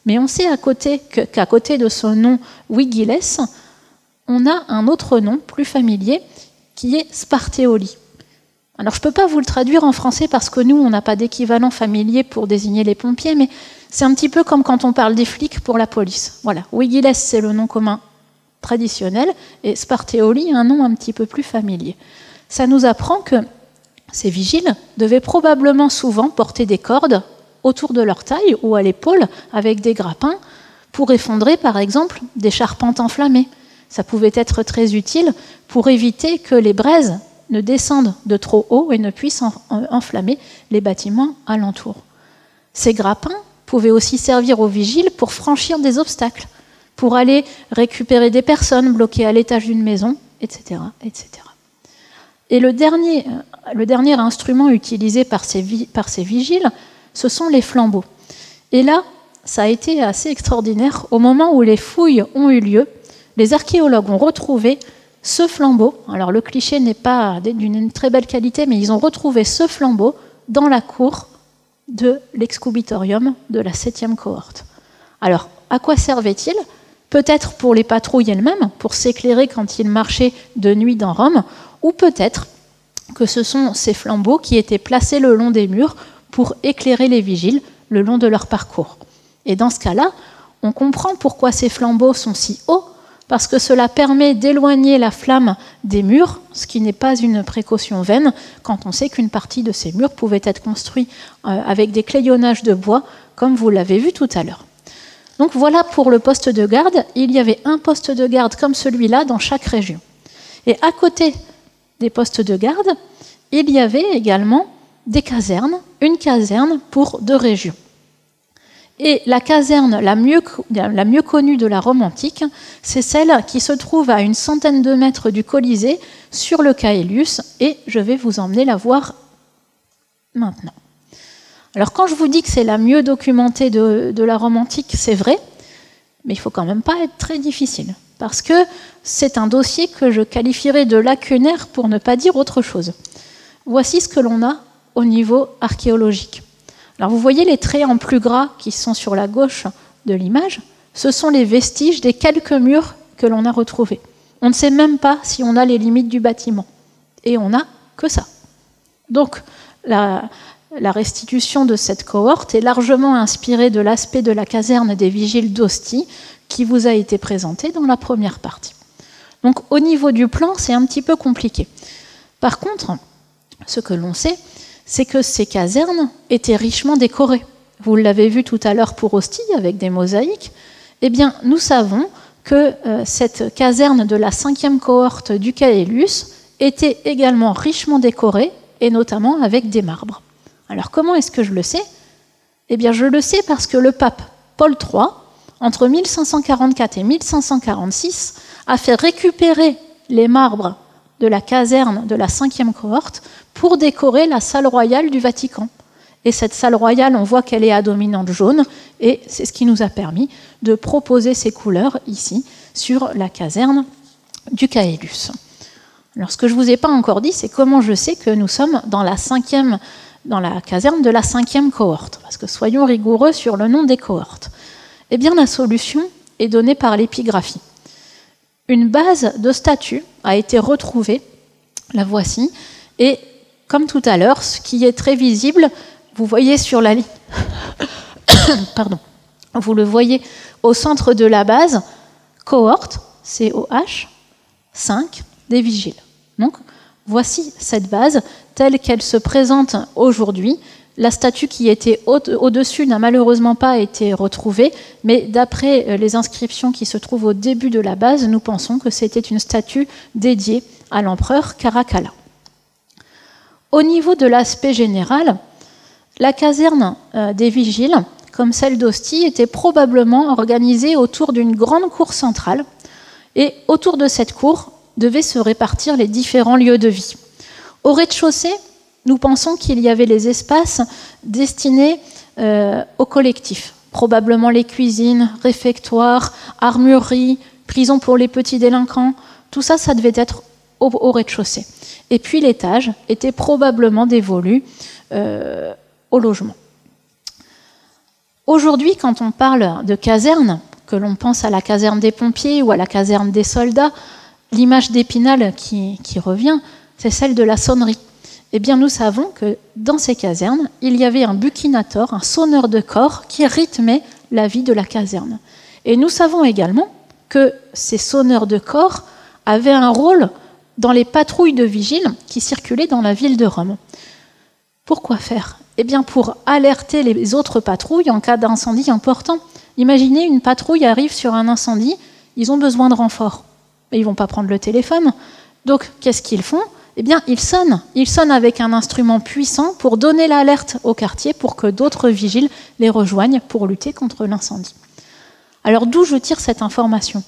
mais on sait qu'à côté de ce nom vigiles, on a un autre nom plus familier qui est Spartéoli. Alors je ne peux pas vous le traduire en français parce que nous, on n'a pas d'équivalent familier pour désigner les pompiers, mais c'est un petit peu comme quand on parle des flics pour la police. Voilà, Vigiles, c'est le nom commun traditionnel, et Spartéoli, un nom un petit peu plus familier. Ça nous apprend que ces vigiles devaient probablement souvent porter des cordes autour de leur taille ou à l'épaule avec des grappins pour effondrer par exemple des charpentes enflammées. Ça pouvait être très utile pour éviter que les braises ne descendent de trop haut et ne puissent enflammer les bâtiments alentour. Ces grappins pouvaient aussi servir aux vigiles pour franchir des obstacles, pour aller récupérer des personnes bloquées à l'étage d'une maison, etc., etc. Et le dernier instrument utilisé par ces vigiles, ce sont les flambeaux. Et là, ça a été assez extraordinaire. Au moment où les fouilles ont eu lieu, les archéologues ont retrouvé ce flambeau. Alors le cliché n'est pas d'une très belle qualité, mais ils ont retrouvé ce flambeau dans la cour de l'excubitorium de la 7e cohorte. Alors, à quoi servait-il? Peut-être pour les patrouilles elles-mêmes, pour s'éclairer quand ils marchaient de nuit dans Rome, ou peut-être que ce sont ces flambeaux qui étaient placés le long des murs pour éclairer les vigiles le long de leur parcours. Et dans ce cas-là, on comprend pourquoi ces flambeaux sont si hauts, parce que cela permet d'éloigner la flamme des murs, ce qui n'est pas une précaution vaine, quand on sait qu'une partie de ces murs pouvait être construite avec des crayonnages de bois, comme vous l'avez vu tout à l'heure. Donc voilà pour le poste de garde. Il y avait un poste de garde comme celui-là dans chaque région. Et à côté des postes de garde, il y avait également des casernes, une caserne pour deux régions. Et la caserne la mieux connue de la Rome antique, c'est celle qui se trouve à 100 mètres du Colisée, sur le Caelius, et je vais vous emmener la voir maintenant. Alors quand je vous dis que c'est la mieux documentée de la Rome antique, c'est vrai, mais il ne faut quand même pas être très difficile, parce que c'est un dossier que je qualifierais de lacunaire pour ne pas dire autre chose. Voici ce que l'on a au niveau archéologique. Alors vous voyez les traits en plus gras qui sont sur la gauche de l'image, ce sont les vestiges des quelques murs que l'on a retrouvés. On ne sait même pas si on a les limites du bâtiment, et on n'a que ça. Donc la restitution de cette cohorte est largement inspirée de l'aspect de la caserne des vigiles d'Ostie qui vous a été présentée dans la première partie. Donc au niveau du plan, c'est un petit peu compliqué. Par contre, ce que l'on sait, c'est que ces casernes étaient richement décorées. Vous l'avez vu tout à l'heure pour Ostie, avec des mosaïques. Eh bien, nous savons que cette caserne de la 5e cohorte du Caelius était également richement décorée, et notamment avec des marbres. Alors, comment est-ce que je le sais? Eh bien, je le sais parce que le pape Paul III, entre 1544 et 1546, a fait récupérer les marbres de la caserne de la 5e cohorte pour décorer la salle royale du Vatican. Et cette salle royale, on voit qu'elle est à dominante jaune, et c'est ce qui nous a permis de proposer ces couleurs ici, sur la caserne du Caelius. Alors ce que je ne vous ai pas encore dit, c'est comment je sais que nous sommes dans la caserne de la 5e cohorte, parce que soyons rigoureux sur le nom des cohortes. Eh bien, la solution est donnée par l'épigraphie. Une base de statue a été retrouvée, la voici, et comme tout à l'heure, ce qui est très visible, vous voyez sur la ligne, pardon, vous le voyez au centre de la base, cohorte, C-O-H, 5, des vigiles. Donc, voici cette base telle qu'elle se présente aujourd'hui. La statue qui était au-dessus n'a malheureusement pas été retrouvée, mais d'après les inscriptions qui se trouvent au début de la base, nous pensons que c'était une statue dédiée à l'empereur Caracalla. Au niveau de l'aspect général, la caserne des vigiles, comme celle d'Ostie, était probablement organisée autour d'une grande cour centrale, et autour de cette cour devaient se répartir les différents lieux de vie. Au rez-de-chaussée, nous pensons qu'il y avait les espaces destinés au collectif, probablement les cuisines, réfectoires, armureries, prisons pour les petits délinquants, tout ça, ça devait être au rez-de-chaussée. Et puis l'étage était probablement dévolu au logement. Aujourd'hui, quand on parle de caserne, que l'on pense à la caserne des pompiers ou à la caserne des soldats, l'image d'Épinal qui revient, c'est celle de la sonnerie. Eh bien, nous savons que dans ces casernes, il y avait un buccinator, un sonneur de corps, qui rythmait la vie de la caserne. Et nous savons également que ces sonneurs de corps avaient un rôle dans les patrouilles de vigiles qui circulaient dans la ville de Rome. Pourquoi faire? Eh bien, pour alerter les autres patrouilles en cas d'incendie important. Imaginez, une patrouille arrive sur un incendie, ils ont besoin de renfort. Mais ils ne vont pas prendre le téléphone. Donc, qu'est-ce qu'ils font? Eh bien, ils sonnent. Ils sonnent avec un instrument puissant pour donner l'alerte au quartier pour que d'autres vigiles les rejoignent pour lutter contre l'incendie. Alors, d'où je tire cette information?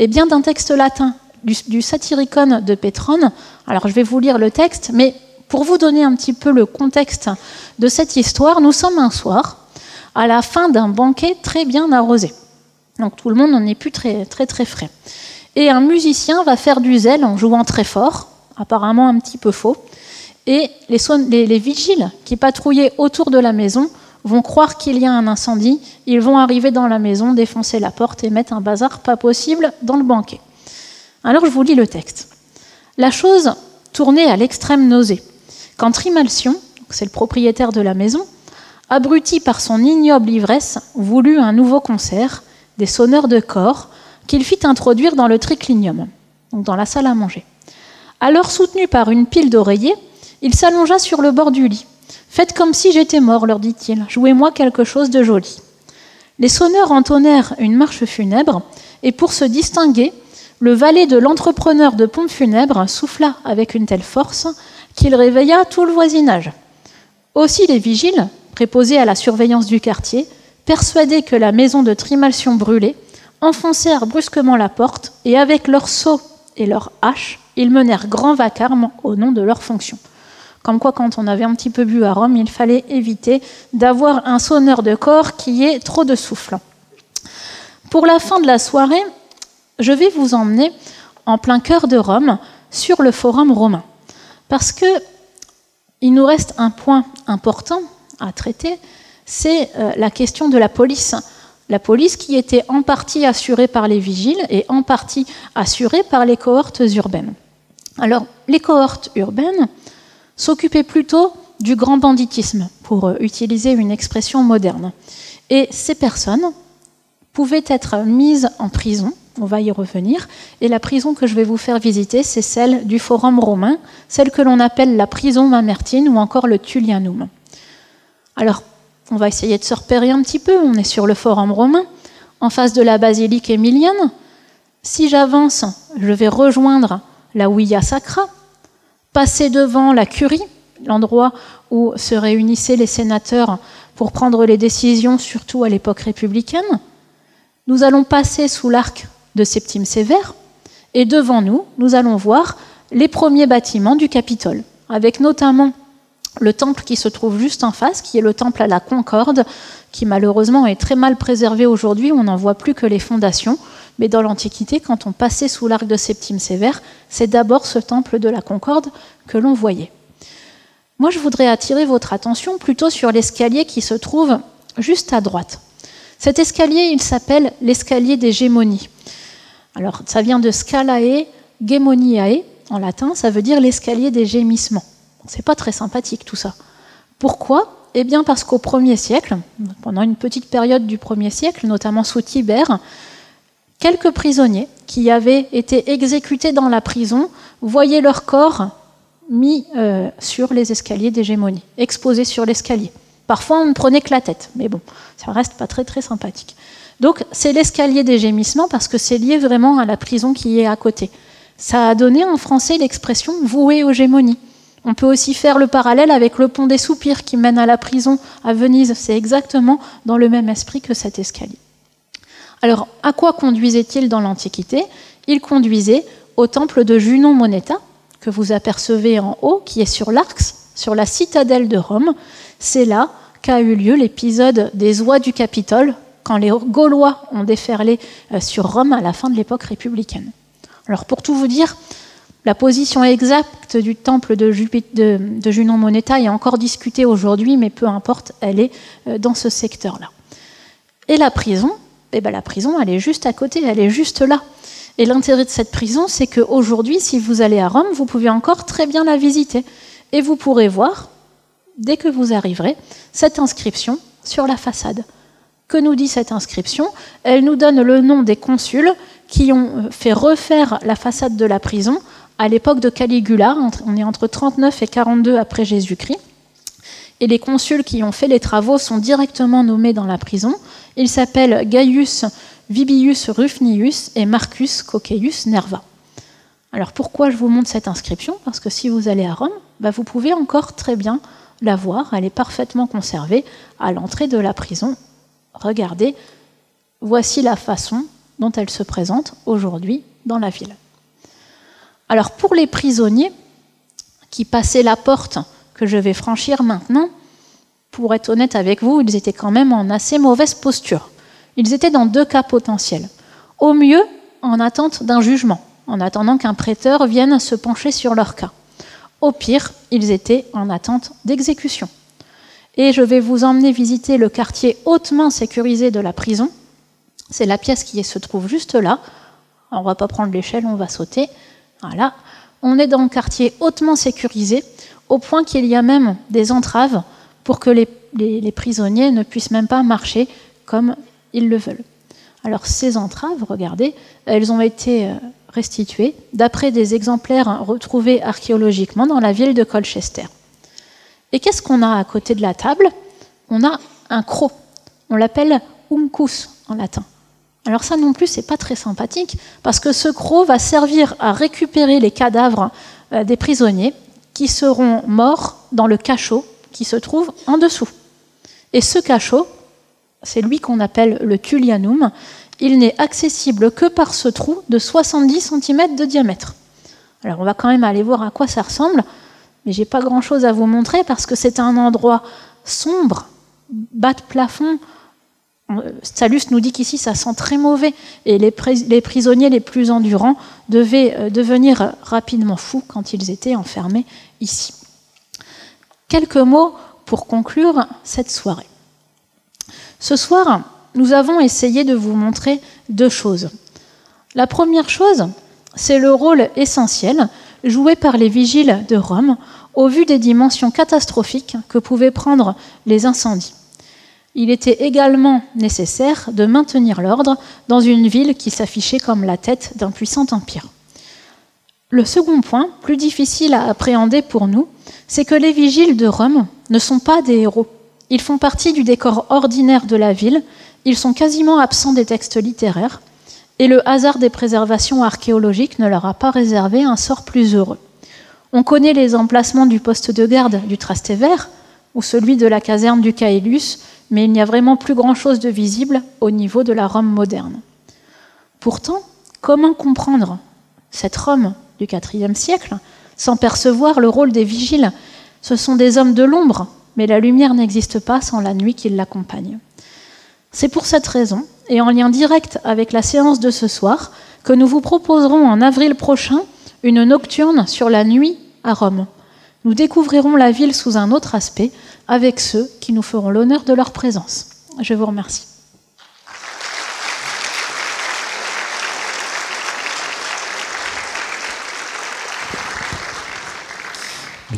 Eh bien, d'un texte latin, du Satyricon de Pétrone. Alors, je vais vous lire le texte, mais pour vous donner un petit peu le contexte de cette histoire, nous sommes un soir à la fin d'un banquet très bien arrosé. Donc, tout le monde n'en est plus très frais. Et un musicien va faire du zèle en jouant très fort, apparemment un petit peu faux, et les vigiles qui patrouillaient autour de la maison vont croire qu'il y a un incendie, ils vont arriver dans la maison, défoncer la porte et mettre un bazar pas possible dans le banquet. Alors je vous lis le texte. La chose tournait à l'extrême nausée, quand Trimalcion, c'est le propriétaire de la maison, abruti par son ignoble ivresse, voulut un nouveau concert, des sonneurs de corps, qu'il fit introduire dans le triclinium, donc dans la salle à manger. Alors soutenu par une pile d'oreillers, il s'allongea sur le bord du lit. « Faites comme si j'étais mort, leur dit-il, jouez-moi quelque chose de joli. » Les sonneurs entonnèrent une marche funèbre, et pour se distinguer, le valet de l'entrepreneur de pompes funèbres souffla avec une telle force qu'il réveilla tout le voisinage. Aussi les vigiles, préposés à la surveillance du quartier, persuadés que la maison de Trimalcion brûlait, enfoncèrent brusquement la porte, et avec leurs seaux et leurs haches, ils menèrent grand vacarme au nom de leur fonction. Comme quoi, quand on avait un petit peu bu à Rome, il fallait éviter d'avoir un sonneur de corps qui ait trop de souffle. Pour la fin de la soirée, je vais vous emmener en plein cœur de Rome, sur le Forum Romain. Parce que il nous reste un point important à traiter, c'est la question de la police. La police qui était en partie assurée par les vigiles et en partie assurée par les cohortes urbaines. Alors, les cohortes urbaines s'occupaient plutôt du grand banditisme, pour utiliser une expression moderne. Et ces personnes pouvaient être mises en prison, on va y revenir, et la prison que je vais vous faire visiter, c'est celle du Forum Romain, celle que l'on appelle la prison Mamertine ou encore le Tullianum. Alors, on va essayer de se repérer un petit peu, on est sur le Forum Romain, en face de la basilique émilienne. Si j'avance, je vais rejoindre la Via Sacra, passer devant la Curie, l'endroit où se réunissaient les sénateurs pour prendre les décisions, surtout à l'époque républicaine. Nous allons passer sous l'arc de Septime-Sévère, et devant nous, nous allons voir les premiers bâtiments du Capitole, avec notamment le temple qui se trouve juste en face, qui est le temple à la Concorde, qui malheureusement est très mal préservé aujourd'hui, on n'en voit plus que les fondations. Mais dans l'Antiquité, quand on passait sous l'arc de Septime-Sévère, c'est d'abord ce temple de la Concorde que l'on voyait. Moi, je voudrais attirer votre attention plutôt sur l'escalier qui se trouve juste à droite. Cet escalier, il s'appelle l'escalier des Gémonies. Alors, ça vient de Scalae Gemoniae, en latin, ça veut dire l'escalier des gémissements. C'est pas très sympathique tout ça. Pourquoi ? Eh bien parce qu'au 1er siècle, pendant une petite période du 1er siècle, notamment sous Tibère, quelques prisonniers qui avaient été exécutés dans la prison voyaient leur corps mis sur les escaliers des Gémonies, exposés sur l'escalier. Parfois, on ne prenait que la tête, mais bon, ça reste pas très sympathique. Donc, c'est l'escalier des gémissements parce que c'est lié vraiment à la prison qui est à côté. Ça a donné en français l'expression « voué aux Gémonies ». On peut aussi faire le parallèle avec le pont des Soupirs qui mène à la prison à Venise. C'est exactement dans le même esprit que cet escalier. Alors, à quoi conduisait-il dans l'Antiquité? Il conduisait au temple de Junon Moneta, que vous apercevez en haut, qui est sur l'Arx, sur la citadelle de Rome. C'est là qu'a eu lieu l'épisode des oies du Capitole, quand les Gaulois ont déferlé sur Rome à la fin de l'époque républicaine. Alors, pour tout vous dire, la position exacte du temple de Junon Moneta est encore discutée aujourd'hui, mais peu importe, elle est dans ce secteur-là. Et la prison, eh ben, la prison, elle est juste à côté, elle est juste là. Et l'intérêt de cette prison, c'est qu'aujourd'hui, si vous allez à Rome, vous pouvez encore très bien la visiter. Et vous pourrez voir, dès que vous arriverez, cette inscription sur la façade. Que nous dit cette inscription? Elle nous donne le nom des consuls qui ont fait refaire la façade de la prison à l'époque de Caligula, on est entre 39 et 42 après Jésus-Christ, et les consuls qui ont fait les travaux sont directement nommés dans la prison. Ils s'appellent Gaius Vibius Rufnius et Marcus Cocceius Nerva. Alors pourquoi je vous montre cette inscription? Parce que si vous allez à Rome, bah vous pouvez encore très bien la voir, elle est parfaitement conservée à l'entrée de la prison. Regardez, voici la façon dont elle se présente aujourd'hui dans la ville. Alors pour les prisonniers qui passaient la porte que je vais franchir maintenant, pour être honnête avec vous, ils étaient quand même en assez mauvaise posture. Ils étaient dans deux cas potentiels. Au mieux, en attente d'un jugement, en attendant qu'un prêteur vienne se pencher sur leur cas. Au pire, ils étaient en attente d'exécution. Et je vais vous emmener visiter le quartier hautement sécurisé de la prison. C'est la pièce qui se trouve juste là. On ne va pas prendre l'échelle, on va sauter. Voilà. On est dans le quartier hautement sécurisé, au point qu'il y a même des entraves pour que les prisonniers ne puissent même pas marcher comme ils le veulent. Alors ces entraves, regardez, elles ont été restituées d'après des exemplaires retrouvés archéologiquement dans la ville de Colchester. Et qu'est-ce qu'on a à côté de la table? On a un croc. On l'appelle uncus en latin. Alors ça non plus, c'est pas très sympathique, parce que ce croc va servir à récupérer les cadavres des prisonniers qui seront morts dans le cachot qui se trouve en dessous. Et ce cachot, c'est lui qu'on appelle le tullianum, il n'est accessible que par ce trou de 70 cm de diamètre. Alors on va quand même aller voir à quoi ça ressemble. Mais j'ai pas grand-chose à vous montrer parce que c'est un endroit sombre, bas de plafond. Sallust nous dit qu'ici ça sent très mauvais et les prisonniers les plus endurants devaient devenir rapidement fous quand ils étaient enfermés ici. Quelques mots pour conclure cette soirée. Ce soir, nous avons essayé de vous montrer deux choses. La première chose, c'est le rôle essentiel joué par les vigiles de Rome au vu des dimensions catastrophiques que pouvaient prendre les incendies. Il était également nécessaire de maintenir l'ordre dans une ville qui s'affichait comme la tête d'un puissant empire. Le second point, plus difficile à appréhender pour nous, c'est que les vigiles de Rome ne sont pas des héros. Ils font partie du décor ordinaire de la ville, ils sont quasiment absents des textes littéraires, et le hasard des préservations archéologiques ne leur a pas réservé un sort plus heureux. On connaît les emplacements du poste de garde du Trastevere ou celui de la caserne du Caelius, mais il n'y a vraiment plus grand-chose de visible au niveau de la Rome moderne. Pourtant, comment comprendre cette Rome du IVe siècle sans percevoir le rôle des vigiles, Ce sont des hommes de l'ombre, mais la lumière n'existe pas sans la nuit qui l'accompagne. C'est pour cette raison, et en lien direct avec la séance de ce soir, que nous vous proposerons en avril prochain une nocturne sur la nuit à Rome. Nous découvrirons la ville sous un autre aspect, avec ceux qui nous feront l'honneur de leur présence. Je vous remercie.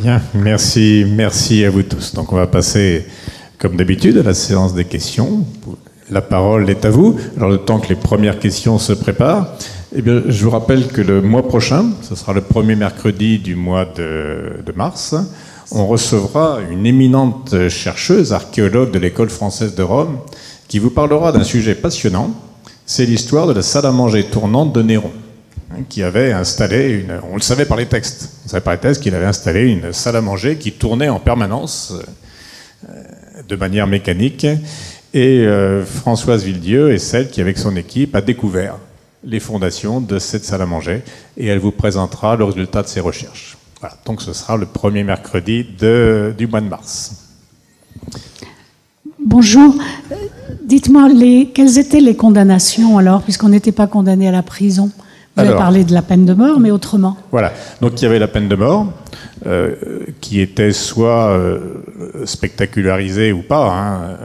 Bien, merci à vous tous. Donc on va passer, comme d'habitude, à la séance des questions. La parole est à vous. Alors le temps que les premières questions se préparent, eh bien, je vous rappelle que le mois prochain, ce sera le premier mercredi du mois de mars, on recevra une éminente chercheuse, archéologue de l'école française de Rome, qui vous parlera d'un sujet passionnant, c'est l'histoire de la salle à manger tournante de Néron, qui avait installé, on le savait par les textes, qu'il avait installé une salle à manger qui tournait en permanence de manière mécanique. Et Françoise Villedieu est celle qui, avec son équipe, a découvert les fondations de cette salle à manger et elle vous présentera le résultat de ses recherches. Voilà, donc ce sera le premier mercredi du mois de mars. Bonjour. Dites-moi, quelles étaient les condamnations alors, puisqu'on n'était pas condamné à la prison? Vous avez parlé de la peine de mort, mais autrement. Voilà. Donc il y avait la peine de mort, qui était soit spectacularisée ou pas, hein,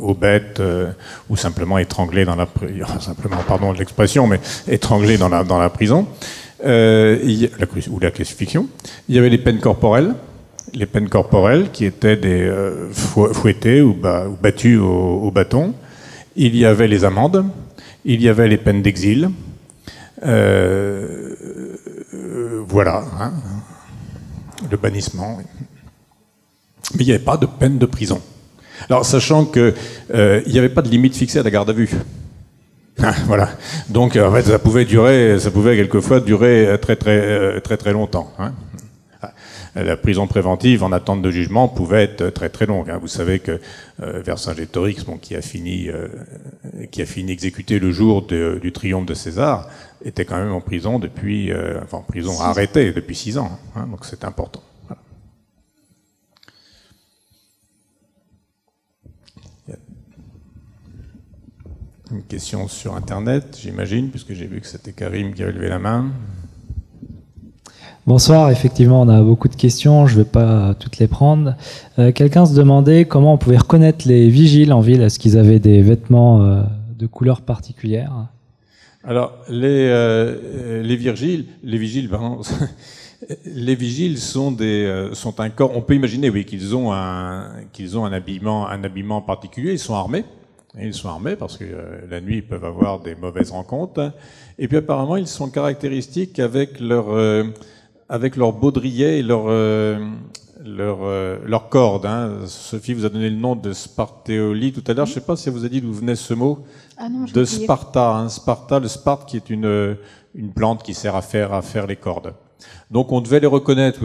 aux bêtes, ou simplement étranglée dans la prison. Simplement, pardon de l'expression, mais étranglée dans la prison, ou la crucifixion. Il y avait les peines corporelles. Les peines corporelles qui étaient des fouettées ou battues au bâton. Il y avait les amendes. Il y avait les peines d'exil. Voilà, hein. Le bannissement. Mais il n'y avait pas de peine de prison. Alors, sachant qu'il n'y avait pas de limite fixée à la garde à vue. Voilà. Donc, en fait, ça pouvait quelquefois durer très longtemps. Hein. La prison préventive en attente de jugement pouvait être très longue. Hein. Vous savez que Vercingétorix, bon, qui a fini exécuté le jour du triomphe de César, était quand même en prison depuis, arrêté depuis 6 ans. Hein. Donc c'est important. Voilà. Une question sur Internet, j'imagine, puisque j'ai vu que c'était Karim qui avait levé la main. Bonsoir, effectivement on a beaucoup de questions, je ne vais pas toutes les prendre. Quelqu'un se demandait comment on pouvait reconnaître les vigiles en ville, est-ce qu'ils avaient des vêtements de couleur particulière? Alors les vigiles sont un corps, on peut imaginer oui, qu'ils ont un habillement particulier, ils sont armés. Ils sont armés parce que la nuit, ils peuvent avoir des mauvaises rencontres. Et puis apparemment, ils sont caractéristiques avec leur baudrier et leur corde. Hein. Sophie vous a donné le nom de Spartéoli tout à l'heure. Je ne sais pas si elle vous a dit d'où venait ce mot. Ah non, de Sparta. Hein. Sparta, le sparte qui est une plante qui sert à faire les cordes. Donc on devait les reconnaître,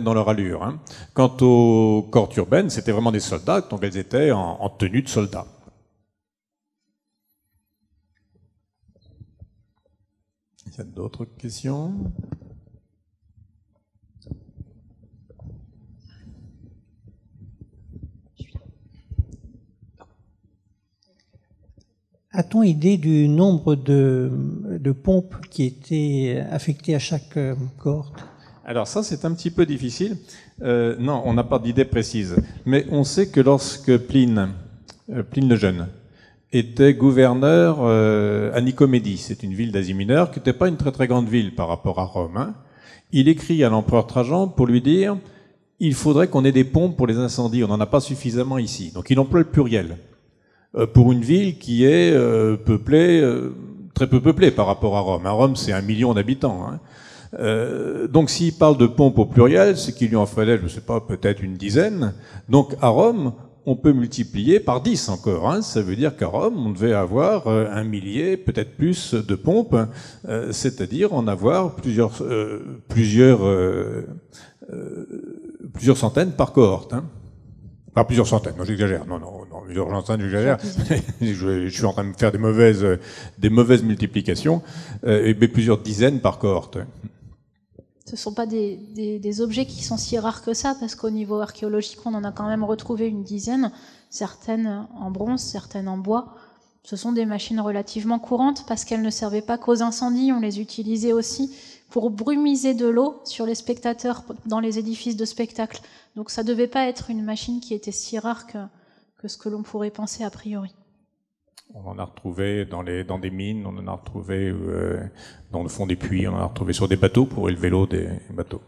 dans leur allure. Hein. Quant aux cohortes urbaines, c'était vraiment des soldats, donc elles étaient en tenue de soldats. Il y a d'autres questions? A-t-on idée du nombre de pompes qui étaient affectées à chaque cohorte? Alors ça, c'est un petit peu difficile. Non, on n'a pas d'idée précise. Mais on sait que lorsque Pline le Jeune, était gouverneur à Nicomédie, c'est une ville d'Asie mineure qui n'était pas une très grande ville par rapport à Rome. Hein. Il écrit à l'empereur Trajan pour lui dire « Il faudrait qu'on ait des pompes pour les incendies, on n'en a pas suffisamment ici. » Donc il emploie le pluriel pour une ville qui est très peu peuplée par rapport à Rome. Hein. Rome, c'est 1 million d'habitants. Hein. Donc s'il parle de pompes au pluriel, c'est qu'il lui en fallait, je ne sais pas, peut-être une dizaine. Donc à Rome, on peut multiplier par 10 encore. Hein. Ça veut dire qu'à Rome, on devait avoir 1 millier, peut-être plus, de pompes, c'est-à-dire en avoir plusieurs centaines par cohorte. Hein. Enfin, plusieurs centaines, non, j'exagère. Non, plusieurs centaines, j'exagère. Je suis en train de faire des mauvaises multiplications, mais plusieurs dizaines par cohorte. ce ne sont pas des objets qui sont si rares que ça, parce qu'au niveau archéologique, on en a quand même retrouvé une dizaine, certaines en bronze, certaines en bois. Ce sont des machines relativement courantes parce qu'elles ne servaient pas qu'aux incendies, on les utilisait aussi pour brumiser de l'eau sur les spectateurs dans les édifices de spectacle. Donc ça ne devait pas être une machine qui était si rare que ce que l'on pourrait penser a priori. On en a retrouvé dans des mines, on en a retrouvé dans le fond des puits, on en a retrouvé sur des bateaux pour élever l'eau des bateaux.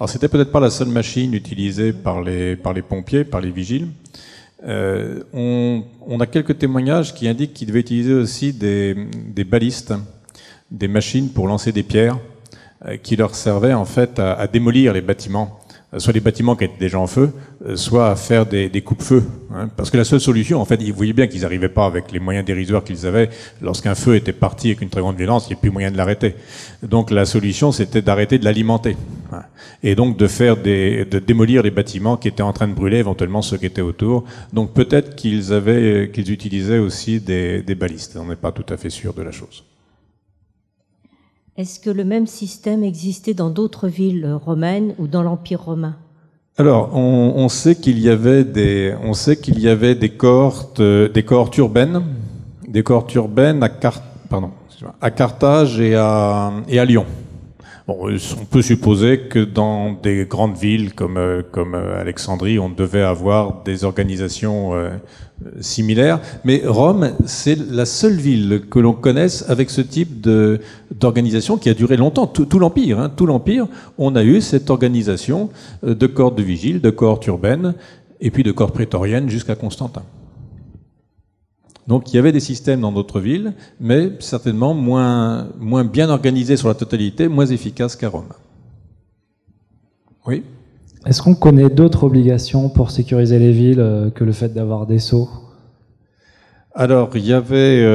Alors c'était peut-être pas la seule machine utilisée par les pompiers, par les vigiles. On a quelques témoignages qui indiquent qu'ils devaient utiliser aussi des balistes, des machines pour lancer des pierres qui leur servaient en fait à démolir les bâtiments. Soit les bâtiments qui étaient déjà en feu, soit à faire des coupes-feux. Hein, parce que la seule solution, en fait, ils voyaient bien qu'ils n'arrivaient pas avec les moyens dérisoires qu'ils avaient. Lorsqu'un feu était parti avec une très grande violence, il n'y avait plus moyen de l'arrêter. Donc la solution, c'était d'arrêter de l'alimenter. Hein, et donc de démolir les bâtiments qui étaient en train de brûler, éventuellement ceux qui étaient autour. Donc peut-être qu'ils utilisaient aussi des balistes. On n'est pas tout à fait sûr de la chose. Est-ce que le même système existait dans d'autres villes romaines ou dans l'Empire romain? Alors, on sait qu'il y avait des cohortes urbaines, à Carthage et à Lyon. Bon, on peut supposer que dans des grandes villes comme Alexandrie, on devait avoir des organisations similaires. Mais Rome, c'est la seule ville que l'on connaisse avec ce type d'organisation qui a duré longtemps. Tout l'Empire, hein, tout l'Empire, on a eu cette organisation de corps de vigiles, de cohortes urbaines et puis de corps prétoriennes jusqu'à Constantin. Donc il y avait des systèmes dans d'autres villes, mais certainement moins bien organisés sur la totalité, moins efficaces qu'à Rome. Oui. Est-ce qu'on connaît d'autres obligations pour sécuriser les villes que le fait d'avoir des sceaux? Alors il y avait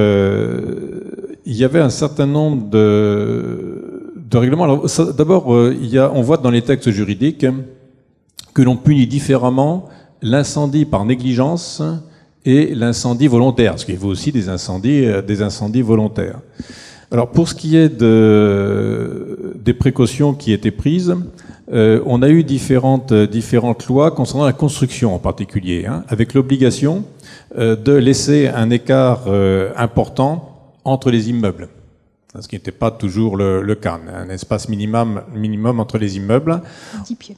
un certain nombre de règlements. D'abord, on voit dans les textes juridiques que l'on punit différemment l'incendie par négligence et l'incendie volontaire, parce qu'il y a aussi des incendies volontaires. Alors pour ce qui est des précautions qui étaient prises, on a eu différentes lois concernant la construction en particulier, hein, avec l'obligation de laisser un écart important entre les immeubles, ce qui n'était pas toujours le cas, un espace minimum entre les immeubles. 10 pieds.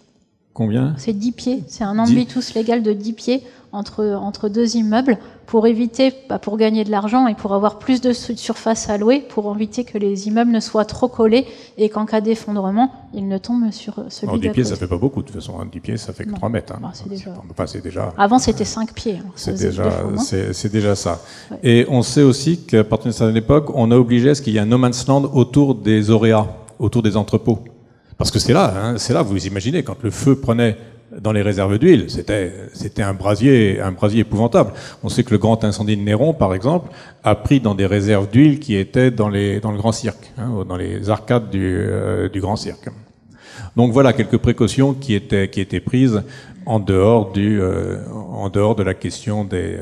Combien? C'est 10 pieds, c'est un ambitus légal de 10 pieds entre deux immeubles pour éviter, pour gagner de l'argent et pour avoir plus de surface à louer, pour éviter que les immeubles ne soient trop collés et qu'en cas d'effondrement, ils ne tombent sur celui d'à côté. 10 pieds, ça ne fait pas beaucoup de toute façon, 10 pieds, ça fait que non. 3 mètres. Hein. Bah, c'est déjà... Avant, c'était 5 pieds. Hein. C'est déjà ça. Ouais. Et on sait aussi qu'à partir d'une certaine époque, on a obligé à ce qu'il y ait un no man's land autour des auréas, autour des entrepôts. Parce que c'est là, vous imaginez, quand le feu prenait dans les réserves d'huile, c'était un brasier épouvantable. On sait que le grand incendie de Néron, par exemple, a pris dans des réserves d'huile qui étaient dans le grand cirque, hein, dans les arcades du grand cirque. Donc voilà quelques précautions qui étaient prises en dehors de la question des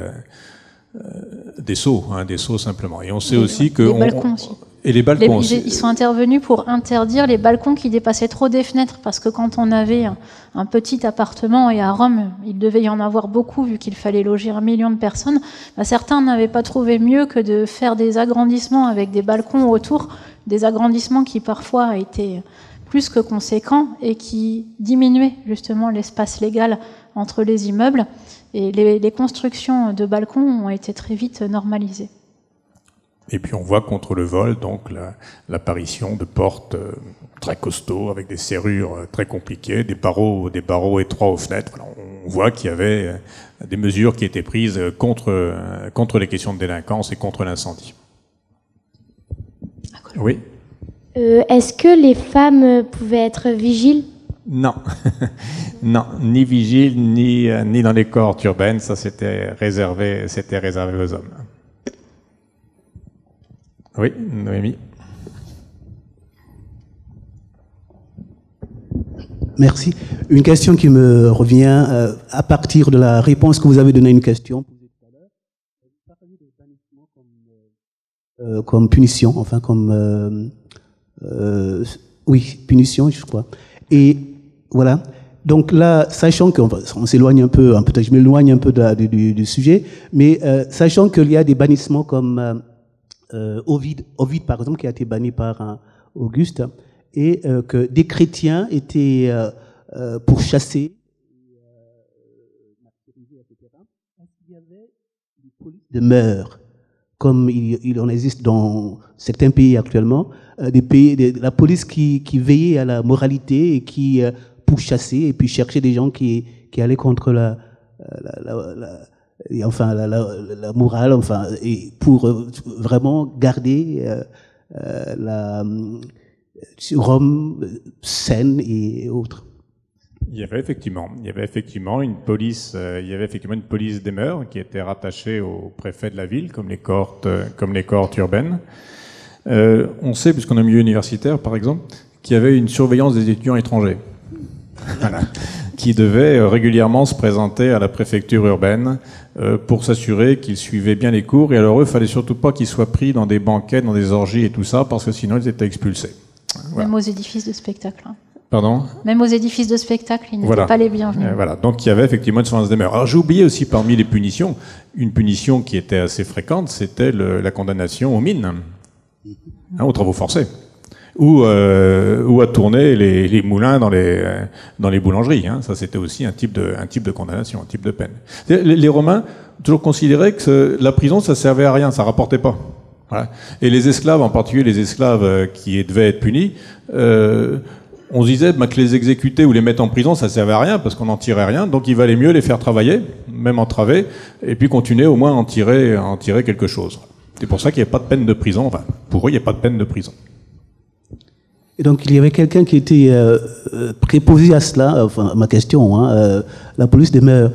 sceaux, hein, des sceaux simplement. Et on sait aussi que... Et les balcons aussi. Ils sont intervenus pour interdire les balcons qui dépassaient trop des fenêtres, parce que quand on avait un petit appartement, et à Rome, il devait y en avoir beaucoup, vu qu'il fallait loger 1 million de personnes, bah, certains n'avaient pas trouvé mieux que de faire des agrandissements avec des balcons autour, des agrandissements qui parfois étaient plus que conséquents et qui diminuaient justement l'espace légal entre les immeubles. Et les constructions de balcons ont été très vite normalisées. Et puis on voit contre le vol donc l'apparition de portes très costauds avec des serrures très compliquées, des barreaux étroits aux fenêtres. Alors on voit qu'il y avait des mesures qui étaient prises contre les questions de délinquance et contre l'incendie. Oui. Est-ce que les femmes pouvaient être vigiles? Non, non, ni vigiles ni dans les cohortes urbaines. Ça c'était réservé aux hommes. Oui, Noémie. Merci. Une question qui me revient à partir de la réponse que vous avez donnée à une question. Comme punition, enfin comme Oui, punition, je crois. Et voilà. Donc là, sachant qu'on s'éloigne un peu, hein, peut-être je m'éloigne un peu du sujet, mais sachant qu'il y a des bannissements comme Ovide, par exemple, qui a été banni par Auguste, et que des chrétiens étaient pourchassés, etc. Il y avait des polices de mœurs, comme il en existe dans certains pays actuellement, la police qui veillait à la moralité et qui pourchassait et puis cherchait des gens qui allaient contre la morale, enfin, et pour vraiment garder Rome saine et autres. Il y avait effectivement une police des mœurs qui était rattachée au préfet de la ville, comme les cohortes urbaines. On sait, puisqu'on est au milieu universitaire par exemple, qu'il y avait une surveillance des étudiants étrangers, voilà, qui devaient régulièrement se présenter à la préfecture urbaine pour s'assurer qu'ils suivaient bien les cours. Et alors eux, fallait surtout pas qu'ils soient pris dans des banquets, dans des orgies et tout ça, parce que sinon ils étaient expulsés. Voilà. Même aux édifices de spectacle. Pardon ? Même aux édifices de spectacle, ils n'étaient pas les bienvenus. Voilà. Donc il y avait effectivement une surveillance des mœurs. Alors j'ai oublié aussi, parmi les punitions, une punition qui était assez fréquente, c'était la condamnation aux mines, hein, aux travaux forcés, ou à tourner les moulins dans les boulangeries. Hein. Ça, c'était aussi un type de condamnation, un type de peine. Les Romains toujours considéraient que la prison, ça servait à rien, ça rapportait pas. Voilà. Et les esclaves, en particulier les esclaves qui devaient être punis, on se disait que les exécuter ou les mettre en prison, ça servait à rien parce qu'on n'en tirait rien. Donc il valait mieux les faire travailler, même entraver, et puis continuer au moins à en tirer quelque chose. C'est pour ça qu'il n'y a pas de peine de prison. Enfin, pour eux, il n'y a pas de peine de prison. Et donc il y avait quelqu'un qui était préposé à cela, enfin ma question, hein, la police des mœurs.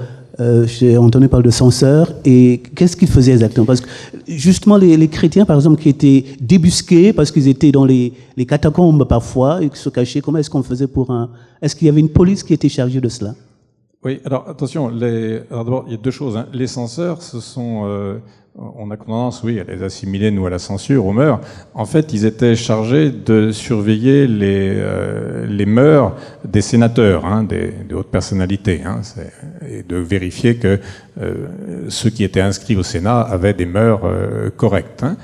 J'ai entendu parler de censeurs, et qu'est-ce qu'ils faisaient exactement? Parce que justement les chrétiens par exemple qui étaient débusqués parce qu'ils étaient dans les catacombes parfois et qui se cachaient, comment est-ce qu'on faisait pour est-ce qu'il y avait une police qui était chargée de cela? Oui, alors attention, d'abord il y a deux choses, hein. Les censeurs, ce sont on a tendance, oui, à les assimiler, nous, à la censure, aux mœurs. En fait, ils étaient chargés de surveiller les mœurs des sénateurs, hein, des hautes personnalités, hein, et de vérifier que ceux qui étaient inscrits au Sénat avaient des mœurs correctes. Hein.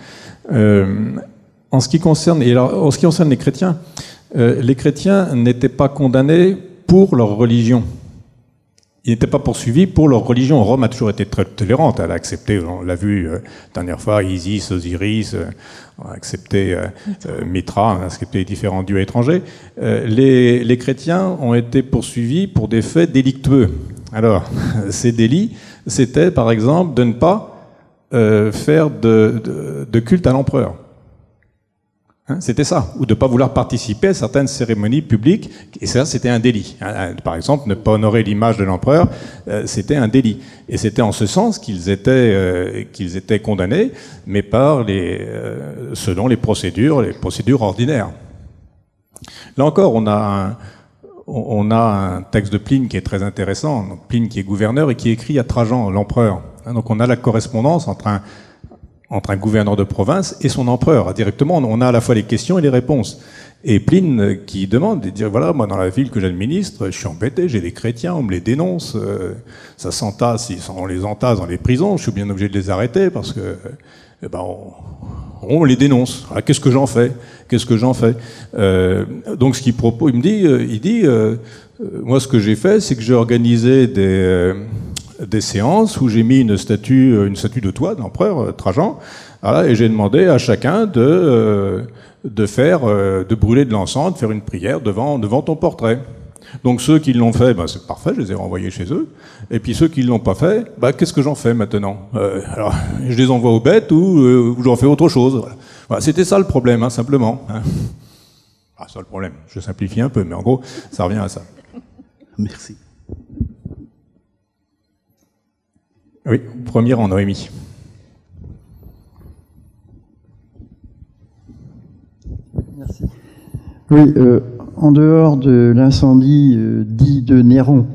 En ce qui concerne les chrétiens n'étaient pas condamnés pour leur religion. Ils n'étaient pas poursuivis pour leur religion. Rome a toujours été très tolérante. Elle a accepté, on l'a vu la dernière fois, Isis, Osiris, on a accepté Mithra, on a accepté les différents dieux étrangers. Les chrétiens ont été poursuivis pour des faits délictueux. Alors, ces délits, c'était par exemple de ne pas faire de culte à l'empereur. Hein, c'était ça, ou de ne pas vouloir participer à certaines cérémonies publiques, et ça c'était un délit. Hein, par exemple, ne pas honorer l'image de l'empereur, c'était un délit. Et c'était en ce sens qu'ils étaient condamnés, mais par selon les procédures ordinaires. Là encore, on a un texte de Pline qui est très intéressant, donc Pline qui est gouverneur et qui écrit à Trajan, l'empereur. Hein, donc on a la correspondance entre un gouverneur de province et son empereur. Directement, on a à la fois les questions et les réponses. Et Pline qui demande, et dire, voilà, moi dans la ville que j'administre, je suis embêté, j'ai des chrétiens, on me les dénonce, ça s'entasse, on les entasse dans les prisons, je suis bien obligé de les arrêter parce que on les dénonce. Ah, qu'est-ce que j'en fais? Donc ce qu'il propose, il dit, moi ce que j'ai fait, c'est que j'ai organisé des séances où j'ai mis une statue de toit de l'empereur Trajan, voilà, et j'ai demandé à chacun de brûler de l'encens, de faire une prière devant ton portrait. Donc ceux qui l'ont fait, c'est parfait, je les ai renvoyés chez eux. Et puis ceux qui l'ont pas fait, qu'est-ce que j'en fais maintenant? Alors je les envoie aux bêtes ou j'en fais autre chose. Voilà, c'était ça le problème, hein, simplement. Hein. Ah, ça le problème. Je simplifie un peu, mais en gros, ça revient à ça. Merci. Oui, premier rang, Noémie. Merci. Oui, en dehors de l'incendie dit de Néron,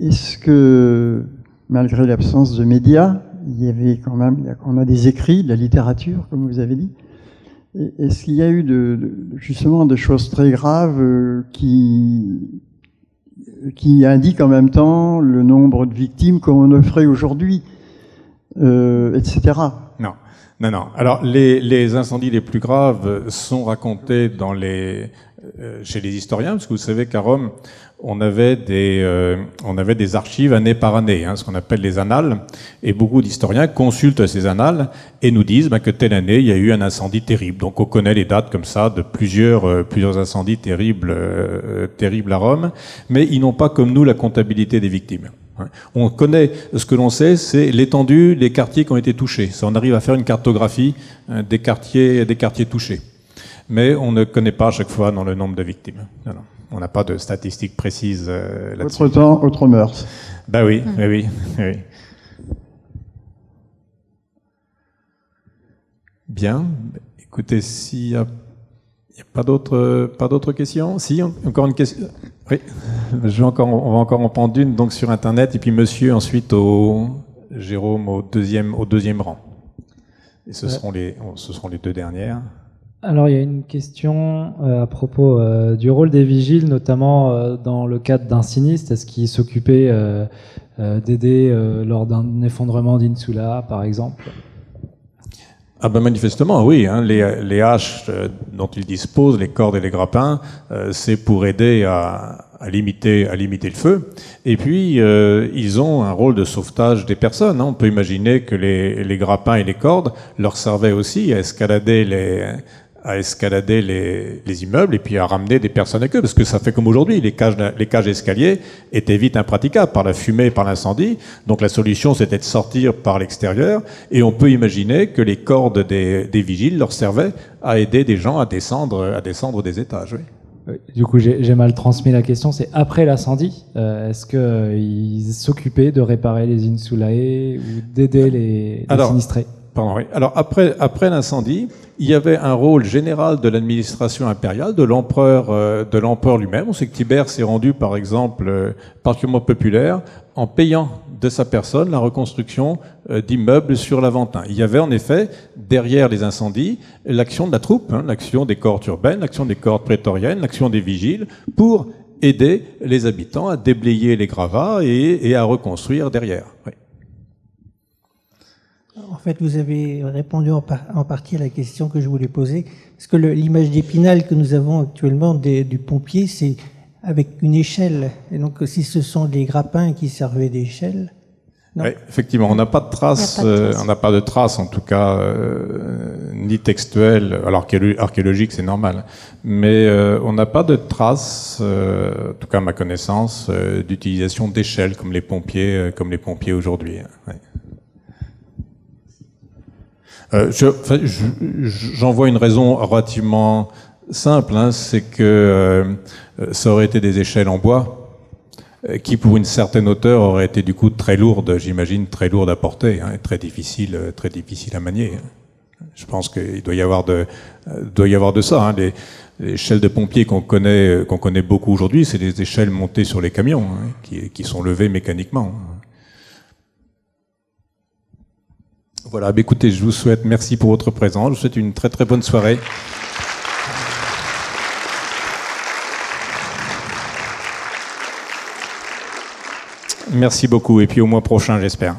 est-ce que, malgré l'absence de médias, il y avait quand même, on a des écrits, de la littérature, comme vous avez dit, Est-ce qu'il y a eu justement des choses très graves qui indiquent en même temps le nombre de victimes qu'on le ferait aujourd'hui, etc. Non, non, non. Alors les incendies les plus graves sont racontés dans chez les historiens, parce que vous savez qu'à Rome, on avait des archives année par année, hein, ce qu'on appelle les annales, et beaucoup d'historiens consultent ces annales et nous disent que telle année, il y a eu un incendie terrible. Donc on connaît les dates comme ça de plusieurs incendies terribles à Rome, mais ils n'ont pas comme nous la comptabilité des victimes. On connaît, ce que l'on sait, c'est l'étendue des quartiers qui ont été touchés. Ça, on arrive à faire une cartographie des quartiers touchés. Mais on ne connaît pas à chaque fois dans le nombre de victimes. Non, non. On n'a pas de statistiques précises là-dessus. Autre temps, autre mœurs. Ben oui, ah. Oui, oui. Bien. Écoutez, s'il n'y a pas d'autres questions. Si, encore une question. Oui, on va encore en prendre une, donc sur Internet, et puis monsieur, ensuite, Jérôme, au deuxième rang. Et ce seront les deux dernières. Alors il y a une question à propos du rôle des vigiles, notamment dans le cadre d'un sinistre. Est-ce qu'ils s'occupaient d'aider lors d'un effondrement d'Insula, par exemple? Ah ben manifestement, oui. Hein, les haches dont ils disposent, les cordes et les grappins, c'est pour aider à limiter le feu. Et puis, ils ont un rôle de sauvetage des personnes. Hein. On peut imaginer que les grappins et les cordes leur servaient aussi à escalader les immeubles et puis à ramener des personnes avec eux, parce que ça fait comme aujourd'hui, les cages d'escalier étaient vite impraticables par la fumée et par l'incendie, donc la solution c'était de sortir par l'extérieur, et on peut imaginer que les cordes des vigiles leur servaient à aider des gens à descendre des étages. Oui. Du coup, j'ai mal transmis la question, c'est après l'incendie, est-ce qu'ils s'occupaient de réparer les insulae ou d'aider les sinistrés? Pardon, oui. Alors après l'incendie, il y avait un rôle général de l'administration impériale, de l'empereur lui-même. On sait que Tibère s'est rendu, par exemple, particulièrement populaire, en payant de sa personne la reconstruction d'immeubles sur l'Aventin. Il y avait en effet, derrière les incendies, l'action de la troupe, hein, l'action des cohortes urbaines, l'action des cohortes prétoriennes, l'action des vigiles, pour aider les habitants à déblayer les gravats et à reconstruire derrière. Oui. En fait, vous avez répondu en partie à la question que je voulais poser. Parce que l'image d'Épinal que nous avons actuellement du pompier, c'est avec une échelle. Et donc, si ce sont des grappins qui servaient d'échelle... Oui, effectivement, on n'a pas de traces, en tout cas, ni textuelles. Alors, archéologique, c'est normal. Mais on n'a pas de traces, en tout cas à ma connaissance, d'utilisation d'échelles comme les pompiers aujourd'hui. Ouais. J'en vois une raison relativement simple, hein, c'est que ça aurait été des échelles en bois qui, pour une certaine hauteur, auraient été du coup très lourdes, j'imagine, très lourdes à porter, hein, et très difficiles à manier. Je pense qu'il doit y avoir de ça. Hein. Les échelles de pompiers qu'on connaît beaucoup aujourd'hui, c'est des échelles montées sur les camions, hein, qui sont levées mécaniquement. Voilà, bah écoutez, je vous souhaite, merci pour votre présence, je vous souhaite une très très bonne soirée. Merci beaucoup, et puis au mois prochain, j'espère.